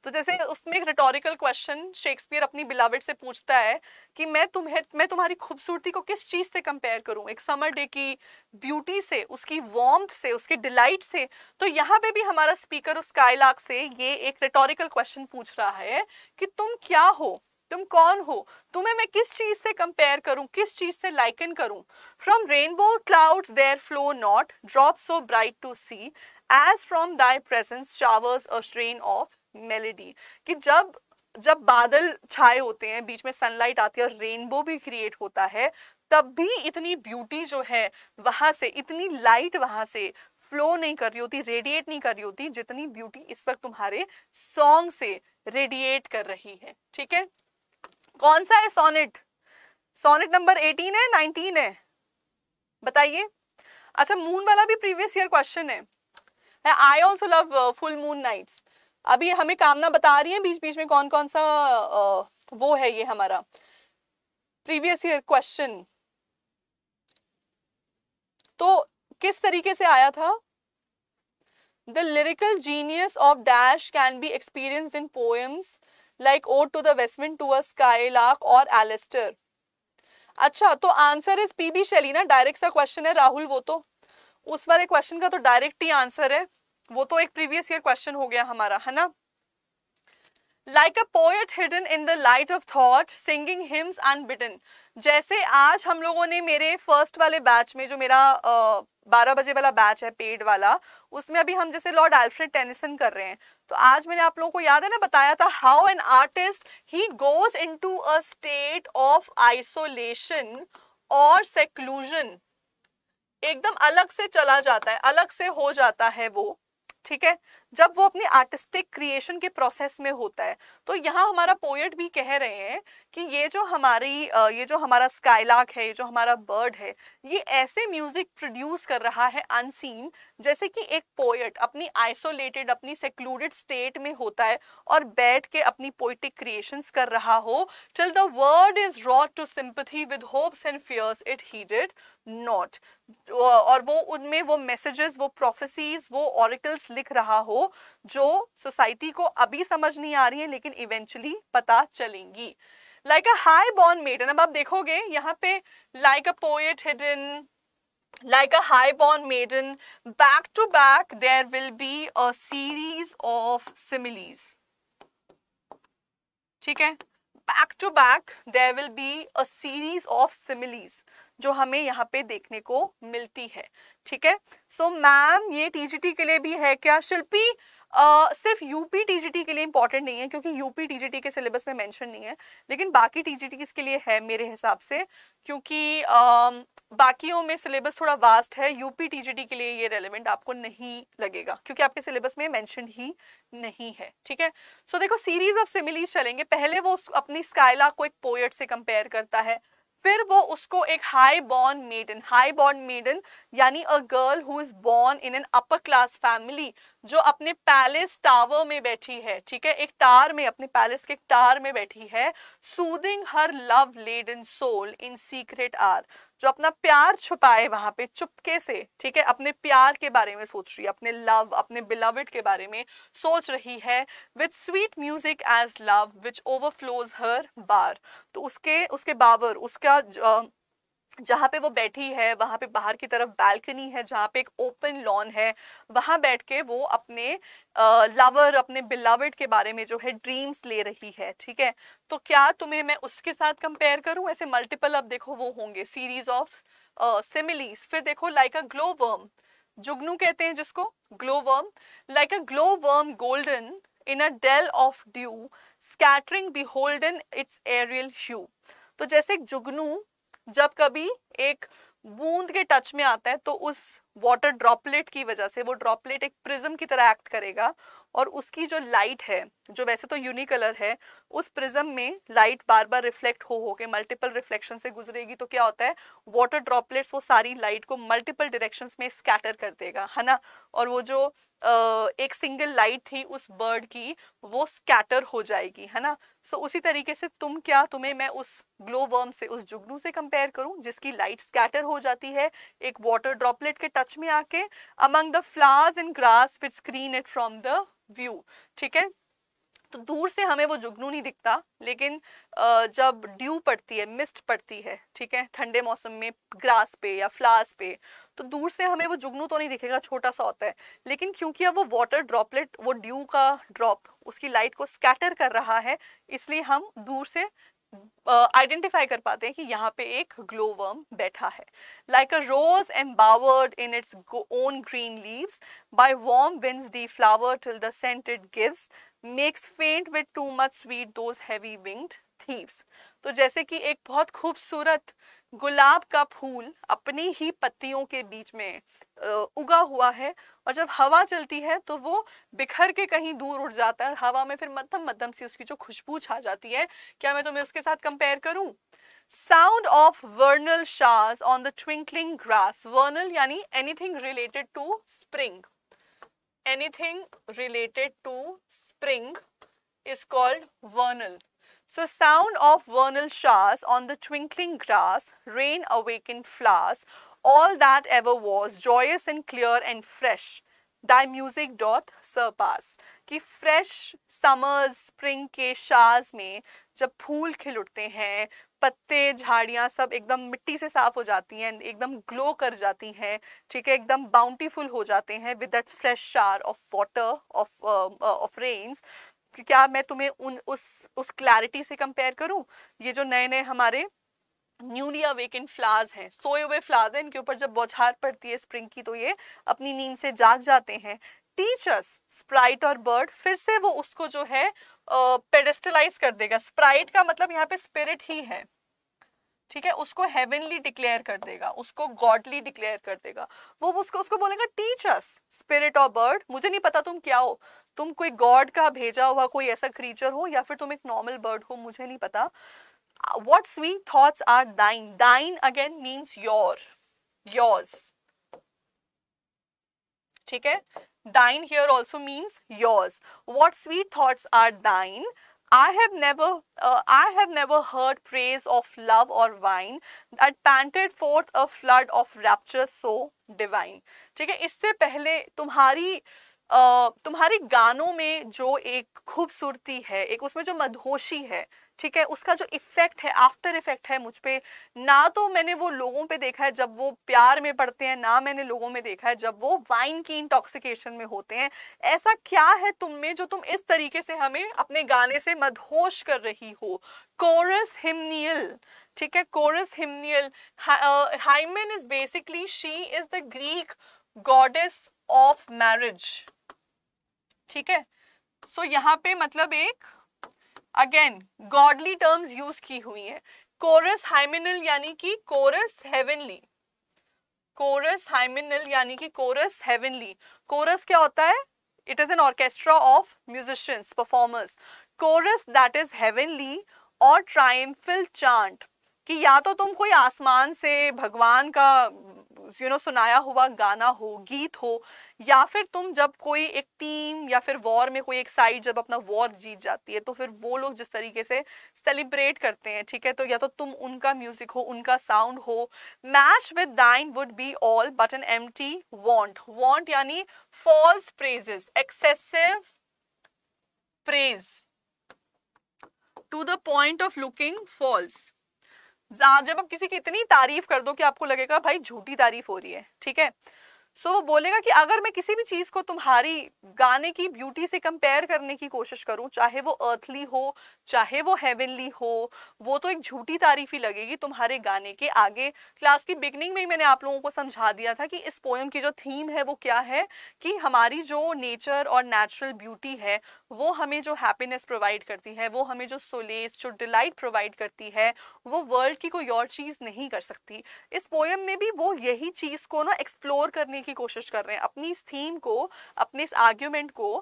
तो जैसे उसमें एक रिटोरिकल क्वेश्चन शेक्सपियर अपनी बिलावड से पूछता है कि मैं तुम्हारी खूबसूरती को किस चीज़ से कंपेयर करूं, एक समर डे की ब्यूटी से, उसकी वार्मथ से, उसकी डिलाइट से। तो यहाँ पे भी हमारा स्पीकर उस स्काईलार्क से ये एक रिटोरिकल क्वेश्चन पूछ रहा है कि तुम क्या हो, तुम कौन हो, तुम्हें मैं किस चीज से कंपेयर करूं, किस चीज से लाइकन करूं। From rainbow clouds there flow not drop so bright to see, as from thy presence showers a strain of melody. कि जब बादल छाए होते हैं, बीच में सनलाइट आती है और रेनबो भी क्रिएट होता है, तब भी इतनी ब्यूटी जो है वहाँ से, इतनी लाइट वहाँ से फ्लो नहीं कर रही होती, रेडिएट नहीं कर रही होती, जितनी ब्यूटी इस वक्त तुम्हारे सॉन्ग से रेडिएट कर रही है, ठीक है। कौन सा है सोनेट, सोनेट नंबर 18 है, 19 है, बताइए। अच्छा, मून वाला भी प्रीवियस ईयर क्वेश्चन है। I also love full moon nights. अभी हमें कामना बता रही है बीच बीच में कौन कौन सा वो है, ये हमारा प्रीवियस ईयर क्वेश्चन तो किस तरीके से आया था। The lyrical genius of dash can be experienced in poems like ode to the west wind, to a skylark और एलिस्टर। अच्छा, तो आंसर इज पीबी शेली ना, डायरेक्ट सा क्वेश्चन है राहुल, वो तो उस वाले क्वेश्चन का तो डायरेक्ट ही आंसर है, वो तो एक प्रीवियस ईयर क्वेश्चन हो गया हमारा, है ना। Like a poet hidden in the light of thought singing hymns unbidden. जैसे आज हम लोगों ने मेरे फर्स्ट वाले बैच में, जो मेरा 12 बजे वाला बैच है पेड वाला, उसमें अभी हम जैसे लॉर्ड अल्फ्रेड टेनिसन कर रहे हैं, तो आज मैंने आप लोगों को याद है ना बताया था, how an artist he goes into a state of isolation और सेक्लूजन, एकदम अलग से चला जाता है, अलग से हो जाता है वो, ठीक है। जब वो अपने आर्टिस्टिक क्रिएशन के प्रोसेस में होता है। तो यहाँ हमारा पोएट भी कह रहे हैं कि ये जो हमारा स्काईलार्क है, ये जो हमारा बर्ड है, ये ऐसे म्यूजिक प्रोड्यूस कर रहा है अनसीन, जैसे कि एक पोएट अपनी आइसोलेटेड, अपनी सेक्लूडेड स्टेट में होता है और बैठ के अपनी पोएटिक क्रिएशंस कर रहा हो। Till the world is wrought to sympathy with hopes and fears it heeded not, और वो उनमें वो मैसेजेस, वो प्रोफेसीज, वो ऑरिकल्स लिख रहा हो जो सोसाइटी को अभी समझ नहीं आ रही है लेकिन इवेंचुअली पता चलेंगी। Like a high born maiden, अब आप देखोगे यहाँ पे like a poet hidden, like a high-born maiden, back to back there will be a series of similes. ठीक है, back to back there will be a series of similes जो हमें यहाँ पे देखने को मिलती है। ठीक है, so मैम ये TGT के लिए भी है क्या शिल्पी? सिर्फ यूपी टीजीटी के लिए इम्पॉर्टेंट नहीं है क्योंकि यूपी टीजीटी के सिलेबस में मेंशन नहीं है, लेकिन बाकी टीजीटी के लिए है मेरे हिसाब से, क्योंकि बाकियों में सिलेबस थोड़ा वास्ट है। यूपी टीजीटी के लिए ये रेलेवेंट आपको नहीं लगेगा क्योंकि आपके सिलेबस में मेंशन ही नहीं है। ठीक है, सो देखो सीरीज ऑफ सिमिलीज चलेंगे। पहले वो अपनी स्काईलार्क को एक पोएट से कंपेयर करता है, फिर वो उसको एक हाई बॉर्न मेडन यानी a girl who is born in an upper class family, जो अपने पैलेस टावर में बैठी है, ठीक है, एक टार में, अपने पैलेस के एक टार में बैठी है, soothing her love laden soul in secret hour, जो अपना प्यार छुपाए वहाँ पे चुपके से, ठीक है, अपने प्यार के बारे में सोच रही है, अपने लव, अपने बिलवड के बारे में सोच रही है। With sweet music as love which overflows her bower, तो उसके बावर, उसका जहाँ पे वो बैठी है वहाँ पे बाहर की तरफ बालकनी है जहाँ पे एक ओपन लॉन है, वहाँ बैठ के वो अपने लवर, अपने बिलवड के बारे में जो है ड्रीम्स ले रही है। ठीक है, तो क्या तुम्हें मैं उसके साथ कंपेयर करूँ? ऐसे मल्टीपल अब देखो वो होंगे सीरीज ऑफ सिमिलीज। फिर देखो लाइक अ ग्लोवर्म, जुगनू कहते हैं जिसको, glowworm, like a glowworm golden in a dell of dew scattering beholden its aerial hue, तो जैसे एक जुगनू जब कभी एक बूंद के टच में आता है तो उस वाटर ड्रॉपलेट की वजह से वो ड्रॉपलेट एक प्रिज्म की तरह एक्ट करेगा और उसकी जो लाइट है, जो वैसे तो यूनिकलर है, उस प्रिज्म में लाइट बार बार रिफ्लेक्ट हो के मल्टीपल रिफ्लेक्शन से गुजरेगी, तो क्या होता है, वाटर ड्रॉपलेट्स वो सारी लाइट को मल्टीपल डायरेक्शंस में स्कैटर कर देगा, है ना, और वो जो एक सिंगल लाइट थी उस बर्ड की वो स्कैटर हो जाएगी, है ना। सो उसी तरीके से तुम्हें मैं उस ग्लोवर्म से, उस जुगनू से कंपेयर करूँ जिसकी लाइट स्कैटर हो जाती है एक वाटर ड्रॉपलेट के टच में आके, among the flowers and grass which screen it from the view, ठीक है, तो दूर से हमें वो जुगनू नहीं दिखता, लेकिन जब ड्यू पड़ती है, मिस्ट पड़ती है, ठीक है, ठंडे मौसम में ग्रास पे या फ्लावर्स पे, तो दूर से हमें वो जुगनू तो नहीं दिखेगा, छोटा सा होता है, लेकिन क्योंकि अब वो वाटर ड्रॉपलेट, वो ड्यू का ड्रॉप उसकी लाइट को स्कैटर कर रहा है, इसलिए हम दूर से आइडेंटिफाई कर पाते हैं कि यहाँ पे एक ग्लोवर्म बैठा है। Like a rose embowered in its own green leaves by warm winds deflowered till the scent it gives makes faint with too much sweet those heavy winged thieves, तो जैसे कि एक बहुत खूबसूरत गुलाब का फूल अपनी ही पत्तियों के बीच में उगा हुआ है और जब हवा चलती है तो वो बिखर के कहीं दूर उड़ जाता है और हवा में फिर मध्यम सी उसकी जो खुशबू छा जाती है। क्या मैं तुम्हें उसके साथ कंपेयर करूं? Sound of vernal showers on the twinkling grass, vernal यानी anything related to spring, anything related to spring is called vernal. So sound of vernal showers on the twinkling grass, rain awakened flowers, all that ever was joyous and clear and fresh. Thy music doth surpass. कि fresh summers, spring के showers में जब फूल खिल उठते हैं, पत्ते, झाड़ियाँ सब एकदम मिट्टी से साफ हो जाती हैं, एकदम ग्लो कर जाती हैं, ठीक है, एकदम bountiful हो जाते हैं with that fresh shower of water of rains. कि क्या मैं तुम्हें उस क्लैरिटी से कंपेयर करूं? ये जो नए नए हमारे न्यूली अवेकेंड फ्लावर्स हैं, सोए हुए फ्लावर्स हैं, इनके ऊपर जब बौछार पड़ती है स्प्रिंग की तो ये अपनी नींद से जाग जाते हैं। टीचर्स, स्प्राइट और बर्ड, फिर से वो उसको जो है पेडेस्टलाइज कर देगा। स्प्राइट का मतलब यहाँ पे स्पिरिट ही है, ठीक है, उसको हेवनली डिक्लेयर कर देगा, उसको गॉडली डिक्लेयर कर देगा। वो उसको बोलेगा टीच अस स्पिरिट और बर्ड, मुझे नहीं पता तुम क्या हो, तुम कोई गॉड का भेजा हुआ कोई ऐसा क्रीचर हो या फिर तुम एक नॉर्मल बर्ड हो, मुझे नहीं पता। What sweet thoughts are thine? Thine again means your, yours. ठीक है, thine here also means yours. What sweet thoughts are thine? I have never heard praise of love or wine that panted forth a flood of rapture so divine. ठीक है, इससे पहले तुम्हारे गानों में जो एक खूबसूरती है, एक उसमें जो मदहोशी है, ठीक है, उसका जो इफेक्ट है, आफ्टर इफेक्ट है मुझ पे, ना तो मैंने वो लोगों पे देखा है जब वो प्यार में पड़ते हैं, ना मैंने लोगों में देखा है जब वो वाइन की इंटॉक्सिकेशन में होते हैं। ऐसा क्या है तुम में जो तुम इस तरीके से हमें अपने गाने से मदहोश कर रही हो। कोरस हिमनियल, ठीक है, chorus hymeneal. Hymen is basically, she is the Greek goddess of marriage, ठीक है। सो यहाँ पे मतलब एक अगेन गॉडली टर्म्स यूज की हुई है। कोरस हाइमिनल यानी कि कोरस हेवनली, कोरस हाइमिनल यानी कि कोरस हेवनली। कोरस क्या होता है? It is an orchestra of musicians performers. Chorus that is heavenly और ट्रायम्फल चांट, कि या तो तुम कोई आसमान से भगवान का सुनाया हुआ गाना हो, गीत हो, या फिर तुम जब कोई एक टीम या फिर वॉर में कोई एक साइड जब अपना वॉर जीत जाती है तो फिर वो लोग जिस तरीके से सेलिब्रेट करते हैं, ठीक है, तो या तो तुम उनका म्यूजिक हो, उनका साउंड हो। Match with thine would be all but an empty vaunt. Vaunt यानी false praises, excessive praise to the point of looking false. जब आप किसी की इतनी तारीफ कर दो कि आपको लगेगा भाई झूठी तारीफ हो रही है, ठीक है। सो वो बोलेगा कि अगर मैं किसी भी चीज़ को तुम्हारी गाने की ब्यूटी से कंपेयर करने की कोशिश करूं, चाहे वो अर्थली हो चाहे वो हेवनली हो, वो तो एक झूठी तारीफ ही लगेगी तुम्हारे गाने के आगे। क्लास की बिगनिंग में ही मैंने आप लोगों को समझा दिया था कि इस पोएम की जो थीम है वो क्या है, कि हमारी जो नेचर और नेचुरल ब्यूटी है वो हमें जो हैप्पीनेस प्रोवाइड करती है, वो हमें जो सोलेस, जो डिलाइट प्रोवाइड करती है, वो वर्ल्ड की कोई और चीज़ नहीं कर सकती। इस पोएम में भी वो यही चीज़ को ना एक्सप्लोर करने की कोशिश कर रहे हैं, अपनी इस थीम को, अपने इस आर्ग्यूमेंट को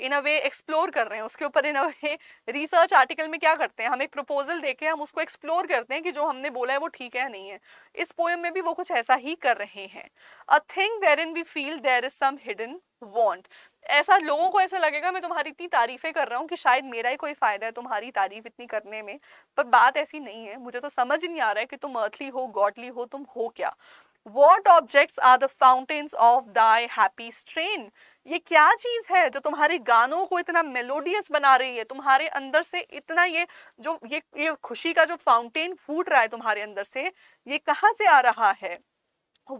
इन अ वे एक्सप्लोर कर रहे हैं। उसके ऊपर इन अ वे रिसर्च आर्टिकल में क्या करते हैं, हम एक प्रपोजल देके हम उसको एक्सप्लोर करते हैं कि जो हमने बोला है वो ठीक है या नहीं है। इस पोएम में भी वो कुछ ऐसा ही कर रहे हैं। A thing wherein we feel there is some hidden want. ऐसा लोगों को ऐसा लगेगा मैं तुम्हारी इतनी तारीफ़ें कर रहा हूँ कि शायद मेरा ही कोई फ़ायदा है तुम्हारी तारीफ इतनी करने में, पर बात ऐसी नहीं है। मुझे तो समझ ही नहीं आ रहा है कि तुम अर्थली हो, गॉडली हो, तुम हो क्या। What objects are the fountains of thy happy strain? ये क्या चीज़ है जो तुम्हारे गानों को इतना मेलोडियस बना रही है, तुम्हारे अंदर से इतना ये खुशी का जो फाउंटेन फूट रहा है तुम्हारे अंदर से, ये कहाँ से आ रहा है?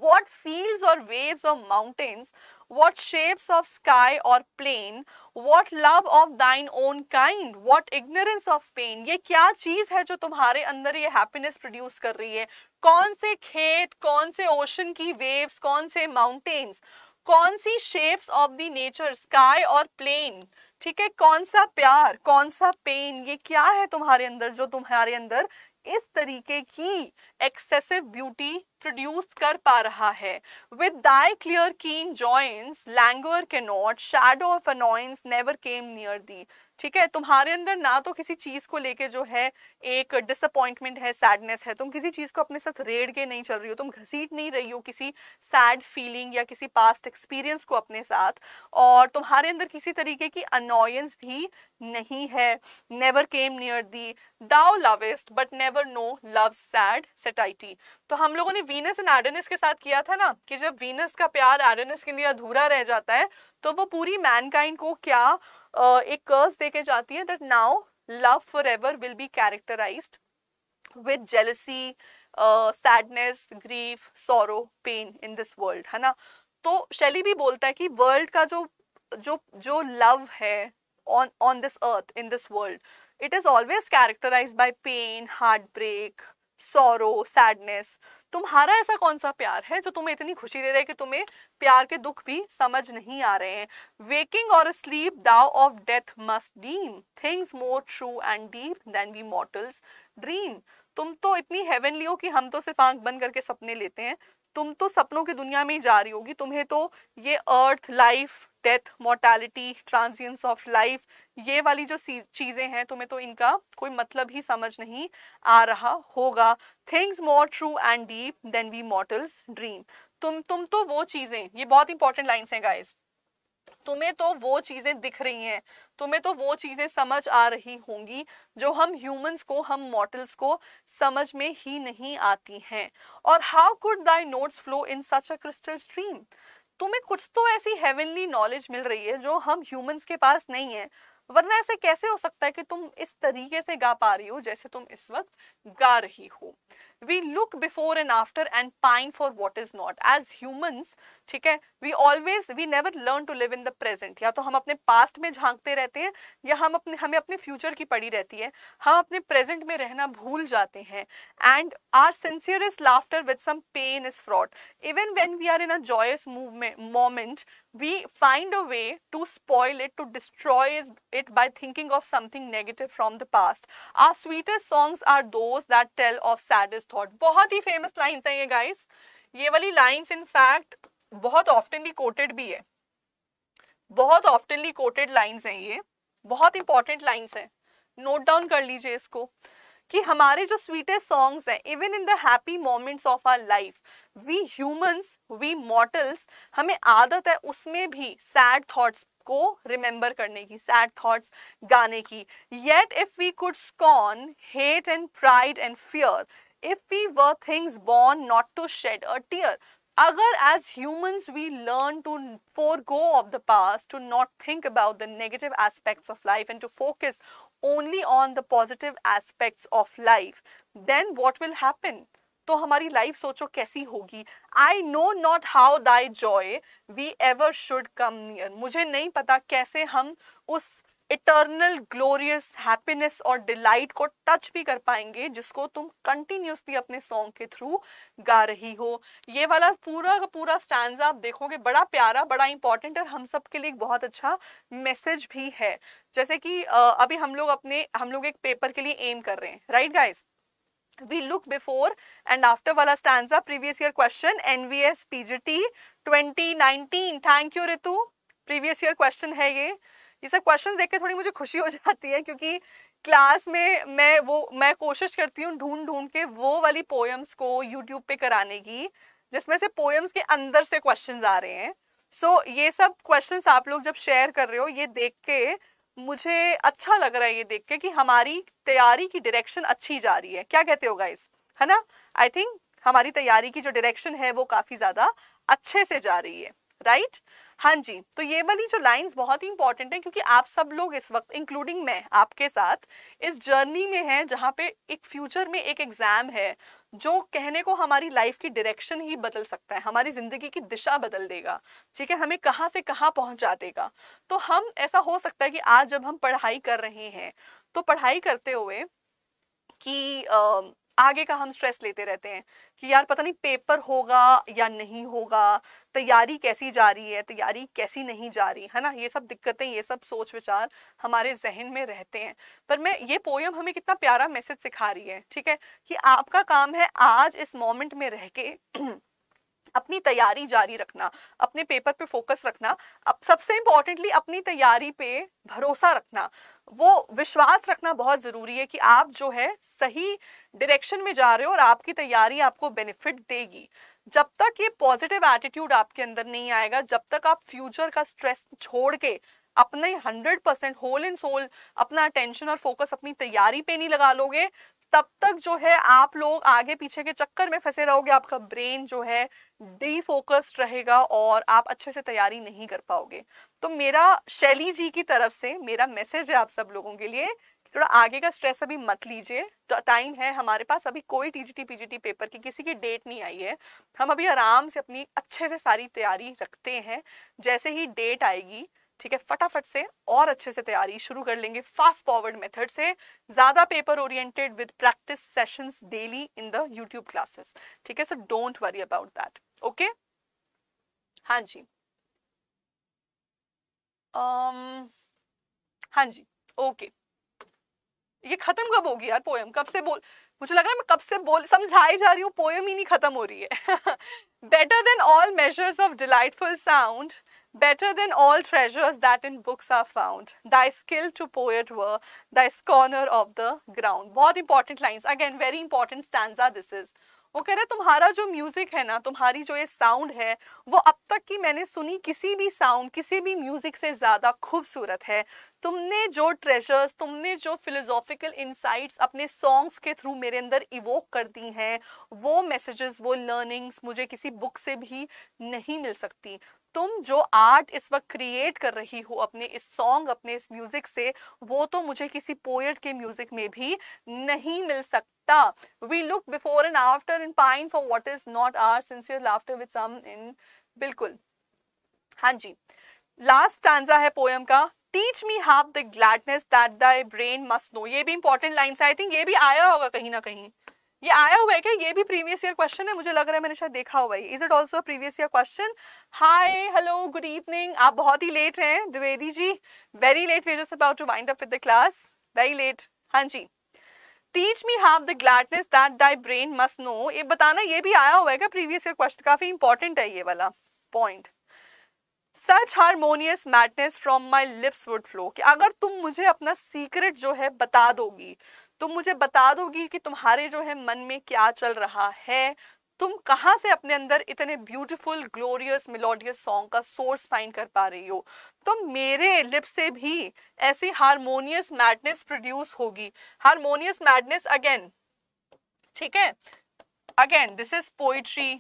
What fields or waves or mountains, what shapes of sky or plain, what love of thine own kind, what ignorance of pain। ये क्या चीज़ है जो तुम्हारे अंदर ये हैप्पीनेस प्रोड्यूस कर रही है? कौन से खेत, कौन से ओशन की वेव्स, कौन से माउंटेन्स, कौन सी shapes of the nature, sky और प्लेन, ठीक है, कौन सा प्यार, कौन सा पेन, ये क्या है तुम्हारे अंदर जो तुम्हारे अंदर इस तरीके की एक्सेसिव ब्यूटी प्रोड्यूस कर पा रहा है। With thy clear keen joyance languor can not, shadow of annoyance never came near thee. ठीक है, तुम्हारे अंदर ना तो किसी चीज़ को लेके जो है एक डिसअपॉइंटमेंट है, सैडनेस है, तुम किसी चीज़ को अपने साथ रेड़ के नहीं चल रही हो, तुम घसीट नहीं रही हो किसी सैड फीलिंग या किसी पास्ट एक्सपीरियंस को अपने साथ, और तुम्हारे अंदर किसी तरीके की अनॉयंस भी नहीं है। Never came near thee, thou lovest but never know love sad satiety. तो हम लोगों ने वीनस एंड एडोनिस के साथ किया था ना, कि जब वीनस का प्यार एडोनिस के लिए अधूरा रह जाता है तो वो पूरी मैनकाइंड को क्या एक कर्स देके जाती है, that now love for ever will be characterized with jealousy, sadness, grief, sorrow, pain in this world, है ना। तो शेली भी बोलता है कि वर्ल्ड का जो जो जो लव है on this earth, in this world, it is always characterized by pain, heartbreak, sorrow, sadness। तुम्हारा ऐसा कौन सा प्यार है जो तुम्हें इतनी खुशी दे रहा है कि तुम्हें प्यार के दुख भी समझ नहीं आ रहे हैं। वेकिंग और sleep thou of death must deem, things more true and deep than we mortals dream. तुम तो इतनी हेवनली हो कि हम तो सिर्फ आंख बंद करके सपने लेते हैं, तुम तो सपनों की दुनिया में ही जा रही होगी, तुम्हें तो ये earth, life, death, mortality, transience of life, ये वाली जो चीज़ें हैं तुम्हें तो इनका कोई मतलब ही समझ नहीं आ रहा होगा। Things more true and deep than we mortals dream. तुम तो वो चीज़ें, ये बहुत इंपॉर्टेंट लाइन्स हैं गाइज, तुम्हें तो वो चीज़ें दिख रही हैं, तुम्हें तो वो चीज़ें समझ आ रही होंगी जो हम ह्यूमंस को, हम मॉर्टल्स को समझ में ही नहीं आती हैं। और how could thy notes flow in such a crystal stream, तुम्हें कुछ तो ऐसी हेवनली नॉलेज मिल रही है जो हम ह्यूमंस के पास नहीं है, वरना ऐसे कैसे हो सकता है कि तुम इस तरीके से गा पा रही हो जैसे तुम इस वक्त गा रही हो। We look before and after and pine for what is not as humans, ठीक है, we never learn to live in the present. या तो हम अपने पास्ट में झांकते रहते हैं या हमें अपने फ्यूचर की पड़ी रहती है, हम अपने प्रेजेंट में रहना भूल जाते हैं। And our sincerest laughter with some pain is fraught, even when we are in a joyous moment we find a way to spoil it, to destroy it by thinking of something negative from the past. Our sweetest songs are those that tell of saddest thought. बहुत ही famous lines हैं ये guys. ये वाली lines in fact बहुत oftenly quoted भी है. बहुत oftenly quoted lines हैं ये. बहुत important lines हैं. Note down कर लीजिए इसको. कि हमारे जो स्वीटेस्ट सॉन्ग्स हैं, even in the happy moments of our life, we humans, we mortals, हमें आदत है उसमें भी सैड थॉट्स को रिमेंबर करने की, सैड थॉट्स गाने की। Yet if we could scorn hate and pride and fear, if we were things born not to shed a tear, अगर as humans we learn to forgo of the past, to not think about the negative aspects of life and to focus only on the positive aspects of life, then what will happen? तो हमारी life सोचो कैसी होगी। I know not how thy joy we ever should come near. मुझे नहीं पता कैसे हम उस इटर्नल ग्लोरियस हैप्पीनेस और डिलाइट को टच भी कर पाएंगे जिसको तुम कंटिन्यूसली अपने सॉन्ग के थ्रू गा रही हो। ये वाला पूरा का पूरा स्टैंजा आप देखोगे, बड़ा प्यारा, बड़ा इंपॉर्टेंट और हम सब के लिए एक बहुत अच्छा मैसेज भी है। जैसे कि अभी हम लोग एक पेपर के लिए एम कर रहे हैं, right guys. We look before and after वाला stanza previous year question NVS PGT 2019। Thank you Ritu, previous year question है ये। ये सब क्वेश्चन देख के थोड़ी मुझे खुशी हो जाती है क्योंकि क्लास में मैं कोशिश करती हूँ ढूंढ के वो वाली पोएम्स को यूट्यूब पे कराने की जिसमें से पोएम्स के अंदर से क्वेश्चंस आ रहे हैं। सो ये सब क्वेश्चंस आप लोग जब शेयर कर रहे हो, ये देख के मुझे अच्छा लग रहा है, ये देख के कि हमारी तैयारी की डायरेक्शन अच्छी जा रही है। क्या कहते हो गाइज, है ना? आई थिंक हमारी तैयारी की जो डायरेक्शन है वो काफ़ी ज़्यादा अच्छे से जा रही है, राइट? हाँ जी, तो ये वाली जो लाइंस बहुत ही इंपॉर्टेंट है क्योंकि आप सब लोग इस वक्त, इंक्लूडिंग मैं आपके साथ, इस जर्नी में हैं जहाँ पे एक फ्यूचर में एक एग्ज़ाम है जो कहने को हमारी लाइफ की डायरेक्शन ही बदल सकता है, हमारी ज़िंदगी की दिशा बदल देगा, ठीक है, हमें कहाँ से कहाँ पहुँचा देगा। तो हम, ऐसा हो सकता है कि आज जब हम पढ़ाई कर रहे हैं तो पढ़ाई करते हुए कि आगे का हम स्ट्रेस लेते रहते हैं कि यार पता नहीं पेपर होगा या नहीं होगा, तैयारी कैसी जा रही है, तैयारी कैसी नहीं जा रही, है ना? ये सब दिक्कतें, ये सब सोच विचार हमारे जहन में रहते हैं। पर मैं, ये पोयम हमें कितना प्यारा मैसेज सिखा रही है, ठीक है, कि आपका काम है आज इस मोमेंट में रह के अपनी तैयारी जारी रखना, अपने पेपर पे फोकस रखना, अब सबसे इम्पॉर्टेंटली अपनी तैयारी पे भरोसा रखना, वो विश्वास रखना बहुत ज़रूरी है कि आप जो है सही डायरेक्शन में जा रहे हो और आपकी तैयारी आपको बेनिफिट देगी। जब तक ये पॉजिटिव एटीट्यूड आपके अंदर नहीं आएगा, जब तक आप फ्यूचर का स्ट्रेस छोड़ के अपने 100% होल एंड सोल अपना अटेंशन और फोकस अपनी तैयारी पे नहीं लगा लोगे, तब तक जो है आप लोग आगे पीछे के चक्कर में फंसे रहोगे। आपका ब्रेन जो है डीफोकस्ड रहेगा और आप अच्छे से तैयारी नहीं कर पाओगे। तो मेरा शैली जी की तरफ से मेरा मैसेज है आप सब लोगों के लिए, थोड़ा आगे का स्ट्रेस अभी मत लीजिए, टाइम है हमारे पास, अभी कोई टीजीटी पीजीटी पेपर की किसी की डेट नहीं आई है, हम अभी आराम से अपनी अच्छे से सारी तैयारी रखते हैं। जैसे ही डेट आएगी, ठीक है, फटाफट से और अच्छे से तैयारी शुरू कर लेंगे, फास्ट फॉरवर्ड मेथड से, ज़्यादा paper oriented with practice sessions daily in the YouTube classes, ठीक है? So don't worry about that, okay? हाँ जी, हाँ जी, ओके। ये खत्म कब होगी यार पोएम, कब से बोल मुझे लग रहा है मैं कब से बोल समझाई जा रही हूँ, पोएम ही नहीं खत्म हो रही है। Better than all measures of delightful sound, better than all treasures that in books are found, thy skill to poet were, thy scorner of the ground. बहुत important lines, again very important stanza this is. वो कह रहा है तुम्हारा जो music है ना, तुम्हारी जो ये साउंड है, वो अब तक की मैंने सुनी किसी भी साउंड, किसी भी म्यूजिक से ज़्यादा खूबसूरत है। तुमने जो ट्रेजर्स, तुमने जो फिलोसॉफिकल इंसाइट्स अपने सॉन्ग्स के थ्रू मेरे अंदर इवोक कर दी हैं, वो मैसेजेस, वो लर्निंग्स मुझे किसी बुक से भी नहीं मिल सकती। तुम जो आर्ट इस वक्त क्रिएट कर रही हो अपने इस सॉन्ग, अपने इस म्यूज़िक से, वो तो मुझे किसी पोएट के म्यूज़िक में भी नहीं मिल सकता। We look before and after in pine for what is not our, sincere laughter with some in, बिल्कुल हाँ जी। लास्ट स्टैंजा है पोएम का, teach me half the gladness that thy brain must know. ये भी इंपॉर्टेंट लाइन्स, आई थिंक ये भी आया होगा कहीं ना कहीं। ये आया हुआ है क्या? ये भी प्रीवियस ईयर क्वेश्चन है, मुझे लग रहा है मैंने शायद देखा हुआ है। Is it also previous year question? Hi, hello, good evening. आप बहुत ही लेट हैं Dwivedi ji, very late. We are just about to wind up with the class, very late. हाँ जी, teach me have the gladness that thy brain must know, ये बताना ये भी आया हुआ है क्या प्रीवियस ईयर क्वेश्चन? काफ़ी इंपॉर्टेंट है ये वाला point. Such harmonious madness from my lips would flow, कि अगर तुम मुझे अपना सीक्रेट जो है बता दोगी, तुम मुझे बता दोगी कि तुम्हारे जो है मन में क्या चल रहा है, तुम कहाँ से अपने अंदर इतने ब्यूटीफुल ग्लोरियस मेलोडियस सॉन्ग का सोर्स फाइंड कर पा रही हो, तुम मेरे लिप्स से भी ऐसी हारमोनियस मैडनेस प्रोड्यूस होगी। हारमोनियस मैडनेस अगेन, ठीक है, again this is poetry,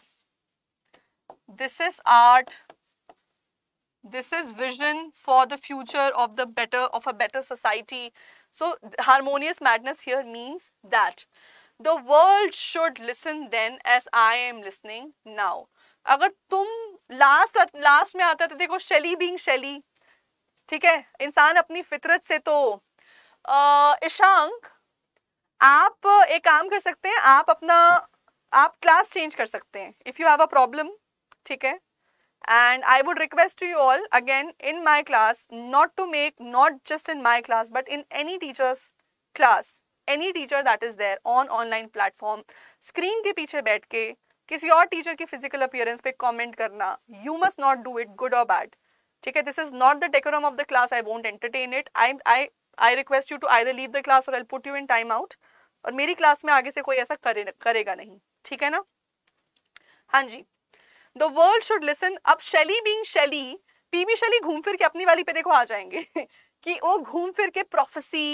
this is art, this is vision for the future of the better, of a better society. So harmonious madness here means that the world should listen then as I am listening now. अगर तुम last में आता था, देखो शेली being शेली, ठीक है, इंसान अपनी फितरत से तो इशांक, आप एक काम कर सकते हैं, आप क्लास चेंज कर सकते हैं if you have a problem, ठीक है। And I would request to you all again in my class, not to make, not just in my class but in any teacher's class, any teacher that is there on online platform, screen के पीछे बैठ के किसी और teacher की physical appearance पे comment करना, you must not do it, good or bad, ठीक है। This is not the decorum of the class, I won't entertain it. I request you to either leave the class or I'll put you in time out, और मेरी class में आगे से कोई ऐसा करेगा नहीं, ठीक है ना। हाँ जी, The world should listen. अब Shelley being Shelley, PB Shelley घूम फिर के अपनी वाली पे देखो आ जाएंगे कि वो घूम फिर के प्रोफेसी,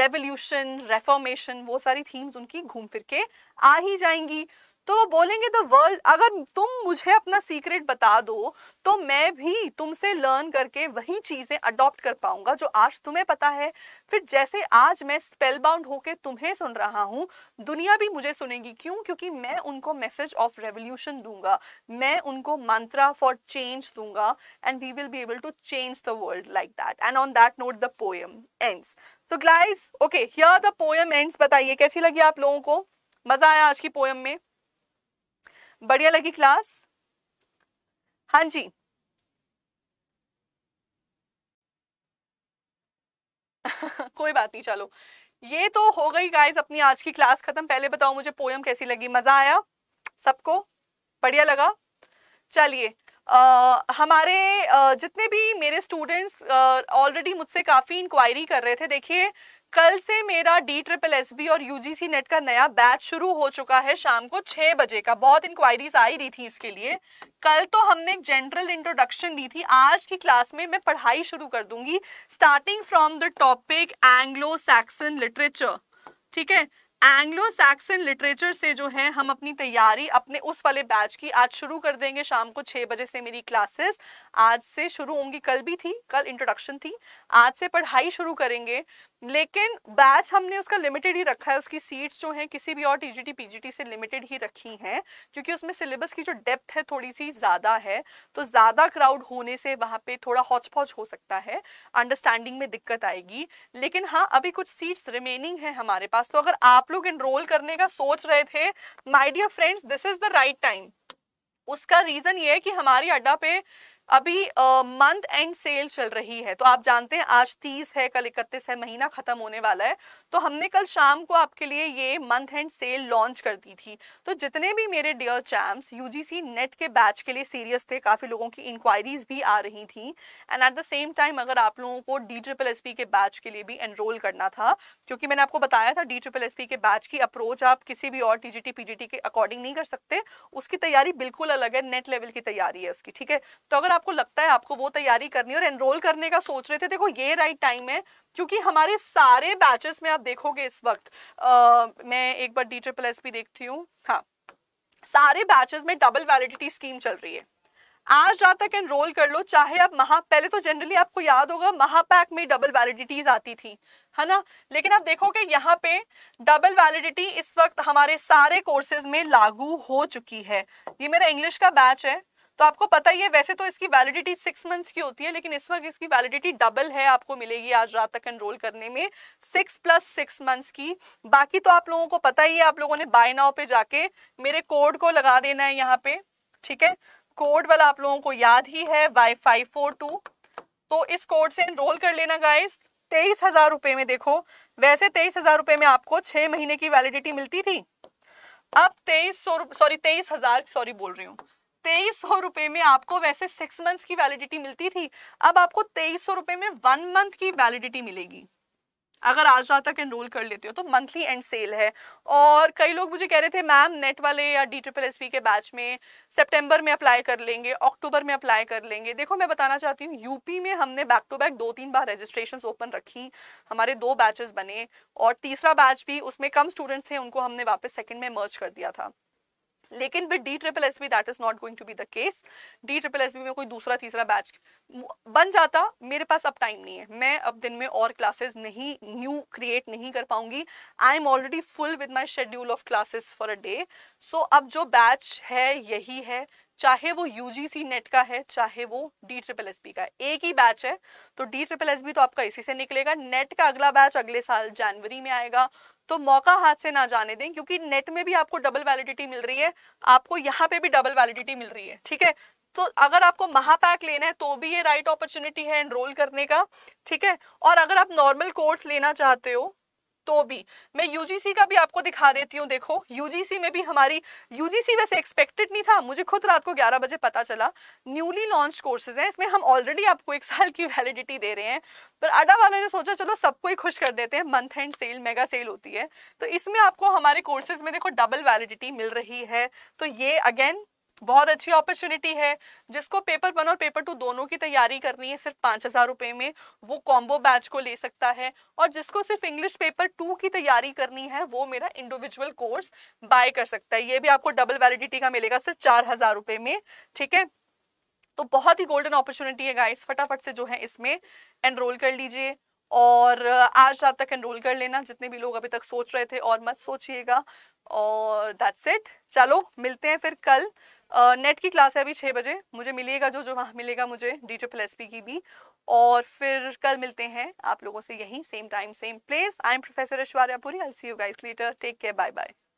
रेवोल्यूशन, रेफॉर्मेशन, वो सारी थीम्स उनकी घूम फिर के आ ही जाएंगी। तो वो बोलेंगे द वर्ल्ड, अगर तुम मुझे अपना सीक्रेट बता दो तो मैं भी तुमसे लर्न करके वही चीज़ें अडॉप्ट कर पाऊंगा जो आज तुम्हें पता है। फिर जैसे आज मैं स्पेल बाउंड होकर तुम्हें सुन रहा हूँ, दुनिया भी मुझे सुनेगी। क्यों? क्योंकि मैं उनको मैसेज ऑफ रेवोल्यूशन दूंगा, मैं उनको मंत्रा फॉर चेंज दूंगा, and we will be able to change the world like that. And on that note the poem ends. So guys, okay, here the poem ends. बताइए कैसी लगी आप लोगों को? मज़ा आया आज की पोएम में? बढ़िया लगी क्लास? हाँ जी कोई बात नहीं, चलो ये तो हो गई गाइस अपनी आज की क्लास खत्म। पहले बताओ मुझे पोएम कैसी लगी? मजा आया सबको? बढ़िया लगा? चलिए, हमारे जितने भी मेरे स्टूडेंट्स ऑलरेडी मुझसे काफ़ी इंक्वायरी कर रहे थे, देखिए कल से मेरा DSSSB और UGC नेट का नया बैच शुरू हो चुका है शाम को 6 बजे का। बहुत इंक्वायरीज आई रही थी इसके लिए। कल तो हमने एक जनरल इंट्रोडक्शन दी थी, आज की क्लास में मैं पढ़ाई शुरू कर दूंगी starting from the topic Anglo Saxon literature, ठीक है। एंग्लो सैक्सन लिटरेचर से जो है हम अपनी तैयारी अपने उस वाले बैच की आज शुरू कर देंगे। शाम को 6 बजे से मेरी क्लासेस आज से शुरू होंगी। कल भी थी, कल इंट्रोडक्शन थी, आज से पढ़ाई शुरू करेंगे। लेकिन बैच हमने उसका लिमिटेड ही रखा है, उसकी सीट्स जो हैं किसी भी और TGT PGT से लिमिटेड ही रखी हैं, क्योंकि उसमें सिलेबस की जो डेप्थ है थोड़ी सी ज़्यादा है, तो ज़्यादा क्राउड होने से वहाँ पे थोड़ा हौच-पौच हो सकता है, अंडरस्टैंडिंग में दिक्कत आएगी। लेकिन हाँ, अभी कुछ सीट्स रिमेनिंग है हमारे पास, तो अगर आप लोग एनरोल करने का सोच रहे थे, my dear friends, this is the right time. उसका रीज़न ये है कि हमारी अड्डा पे अभी मंथ एंड सेल चल रही है, तो आप जानते हैं आज 30 है, कल 31 है, महीना खत्म होने वाला है। तो हमने कल शाम को आपके लिए ये मंथ एंड सेल लॉन्च कर दी थी। तो जितने भी मेरे डियर चैम्स यूजीसी नेट के बैच के लिए सीरियस थे, काफ़ी लोगों की इंक्वायरीज भी आ रही थी, and at the same time अगर आप लोगों को DSSSB के बैच के लिए भी एनरोल करना था, क्योंकि मैंने आपको बताया था DSSSB के बैच की अप्रोच आप किसी भी और TGT PGT के अकॉर्डिंग नहीं कर सकते, उसकी तैयारी बिल्कुल अलग है, नेट लेवल की तैयारी है उसकी, ठीक है। तो अगर आपको लगता है आपको वो तैयारी करनी है और एनरोल करने का सोच रहे थे, देखो ये राइट टाइम है, क्योंकि हमारे सारे बैचेस में आप देखोगे इस वक्त मैं एक बार DSSSB देखती हूँ, हाँ सारे बैचेस में डबल वैलिडिटी स्कीम चल रही है। आज रात तक एनरोल कर लो, चाहे आप पहले तो जनरली आपको याद होगा महापैक में डबल वैलिडिटीज आती थी, है ना, लेकिन आप देखोगे यहाँ पे डबल वैलिडिटी इस वक्त हमारे सारे कोर्सेज में लागू हो चुकी है। ये मेरा इंग्लिश का बैच है, तो आपको पता ही है वैसे तो इसकी वैलिडिटी 6 मंथ्स की होती है, लेकिन इस वक्त इसकी वैलिडिटी डबल है, आपको मिलेगी आज रात तक एनरोल करने में 6 + 6 मंथ्स की। बाकी तो आप लोगों को पता ही है, आप लोगों ने बाय नाउ पे जाके मेरे कोड को लगा देना है यहाँ पे, ठीक है, कोड वाला आप लोगों को याद ही है Y542, तो इस कोड से एनरोल कर लेना गाइस। 23,000 रुपये में, देखो वैसे 23,000 रुपये में आपको 6 महीने की वैलिडिटी मिलती थी, अब 2300 रुपये में आपको वैसे 6 मंथ्स की वैलिडिटी मिलती थी, अब आपको 2300 रुपये में 1 मंथ की वैलिडिटी मिलेगी अगर आज रात तक एनरोल कर लेते हो तो। मंथली एंड सेल है, और कई लोग मुझे कह रहे थे मैम नेट वाले या DSSSB के बैच में सितंबर में अप्लाई कर लेंगे, अक्टूबर में अप्लाई कर लेंगे। देखो मैं बताना चाहती हूँ, यूपी में हमने बैक टू बैक 2-3 बार रजिस्ट्रेशंस ओपन रखी, हमारे 2 बैचेस बने, और तीसरा बैच भी उसमें कम स्टूडेंट्स थे, उनको हमने वापस सेकेंड में मर्ज कर दिया था। लेकिन with DSSSB that is not going to be the case. DSSSB में कोई दूसरा तीसरा बैच बन जाता, मेरे पास अब टाइम नहीं है, मैं अब दिन में और क्लासेस नहीं न्यू क्रिएट नहीं कर पाऊंगी, I am already full with my schedule of classes for a day. So अब जो बैच है यही है, चाहे वो UGC नेट का है चाहे वो DSSSB का है, एक ही बैच है। तो DSSSB तो आपका इसी से निकलेगा, नेट का अगला बैच अगले साल जनवरी में आएगा, तो मौका हाथ से ना जाने दें, क्योंकि नेट में भी आपको डबल वैलिडिटी मिल रही है, आपको यहाँ पे भी डबल वैलिडिटी मिल रही है, ठीक है। तो अगर आपको महापैक लेना है तो भी ये राइट अपॉर्चुनिटी है एनरोल करने का, ठीक है, और अगर आप नॉर्मल कोर्स लेना चाहते हो तो भी। मैं UGC का भी आपको दिखा देती हूँ, देखो UGC में भी हमारी UGC वैसे एक्सपेक्टेड नहीं था, मुझे खुद रात को 11 बजे पता चला, न्यूली लॉन्च कोर्सेज हैं, इसमें हम ऑलरेडी आपको 1 साल की वैलिडिटी दे रहे हैं, पर अड्डा वाले ने सोचा चलो सबको ही खुश कर देते हैं, month end sale mega sale होती है, तो इसमें आपको हमारे कोर्सेज में देखो डबल वैलिडिटी मिल रही है। तो ये अगेन बहुत अच्छी अपॉर्चुनिटी है, जिसको पेपर 1 और पेपर 2 दोनों की तैयारी करनी है, सिर्फ 5,000 रुपये में वो कॉम्बो बैच को ले सकता है, और जिसको सिर्फ इंग्लिश पेपर 2 की तैयारी करनी है वो मेरा इंडिविजुअल कोर्स बाय कर सकता है, ये भी आपको डबल वैलिडिटी का मिलेगा सिर्फ 4,000 रुपये में, ठीक है। तो बहुत ही गोल्डन अपॉर्चुनिटी है गाइस, फटाफट से जो है इसमें एनरोल कर लीजिए और आज रात तक एनरोल कर लेना, जितने भी लोग अभी तक सोच रहे थे और मत सोचिएगा, और दैट्स इट। चलो मिलते हैं फिर कल, नेट की क्लास है अभी 6 बजे, मुझे मिलेगा जो जो वहाँ मिलेगा मुझे DSSSB की भी, और फिर कल मिलते हैं आप लोगों से यहीं same time same place. I am professor Aishwarya Puri, I will see you guys later, take care, bye bye.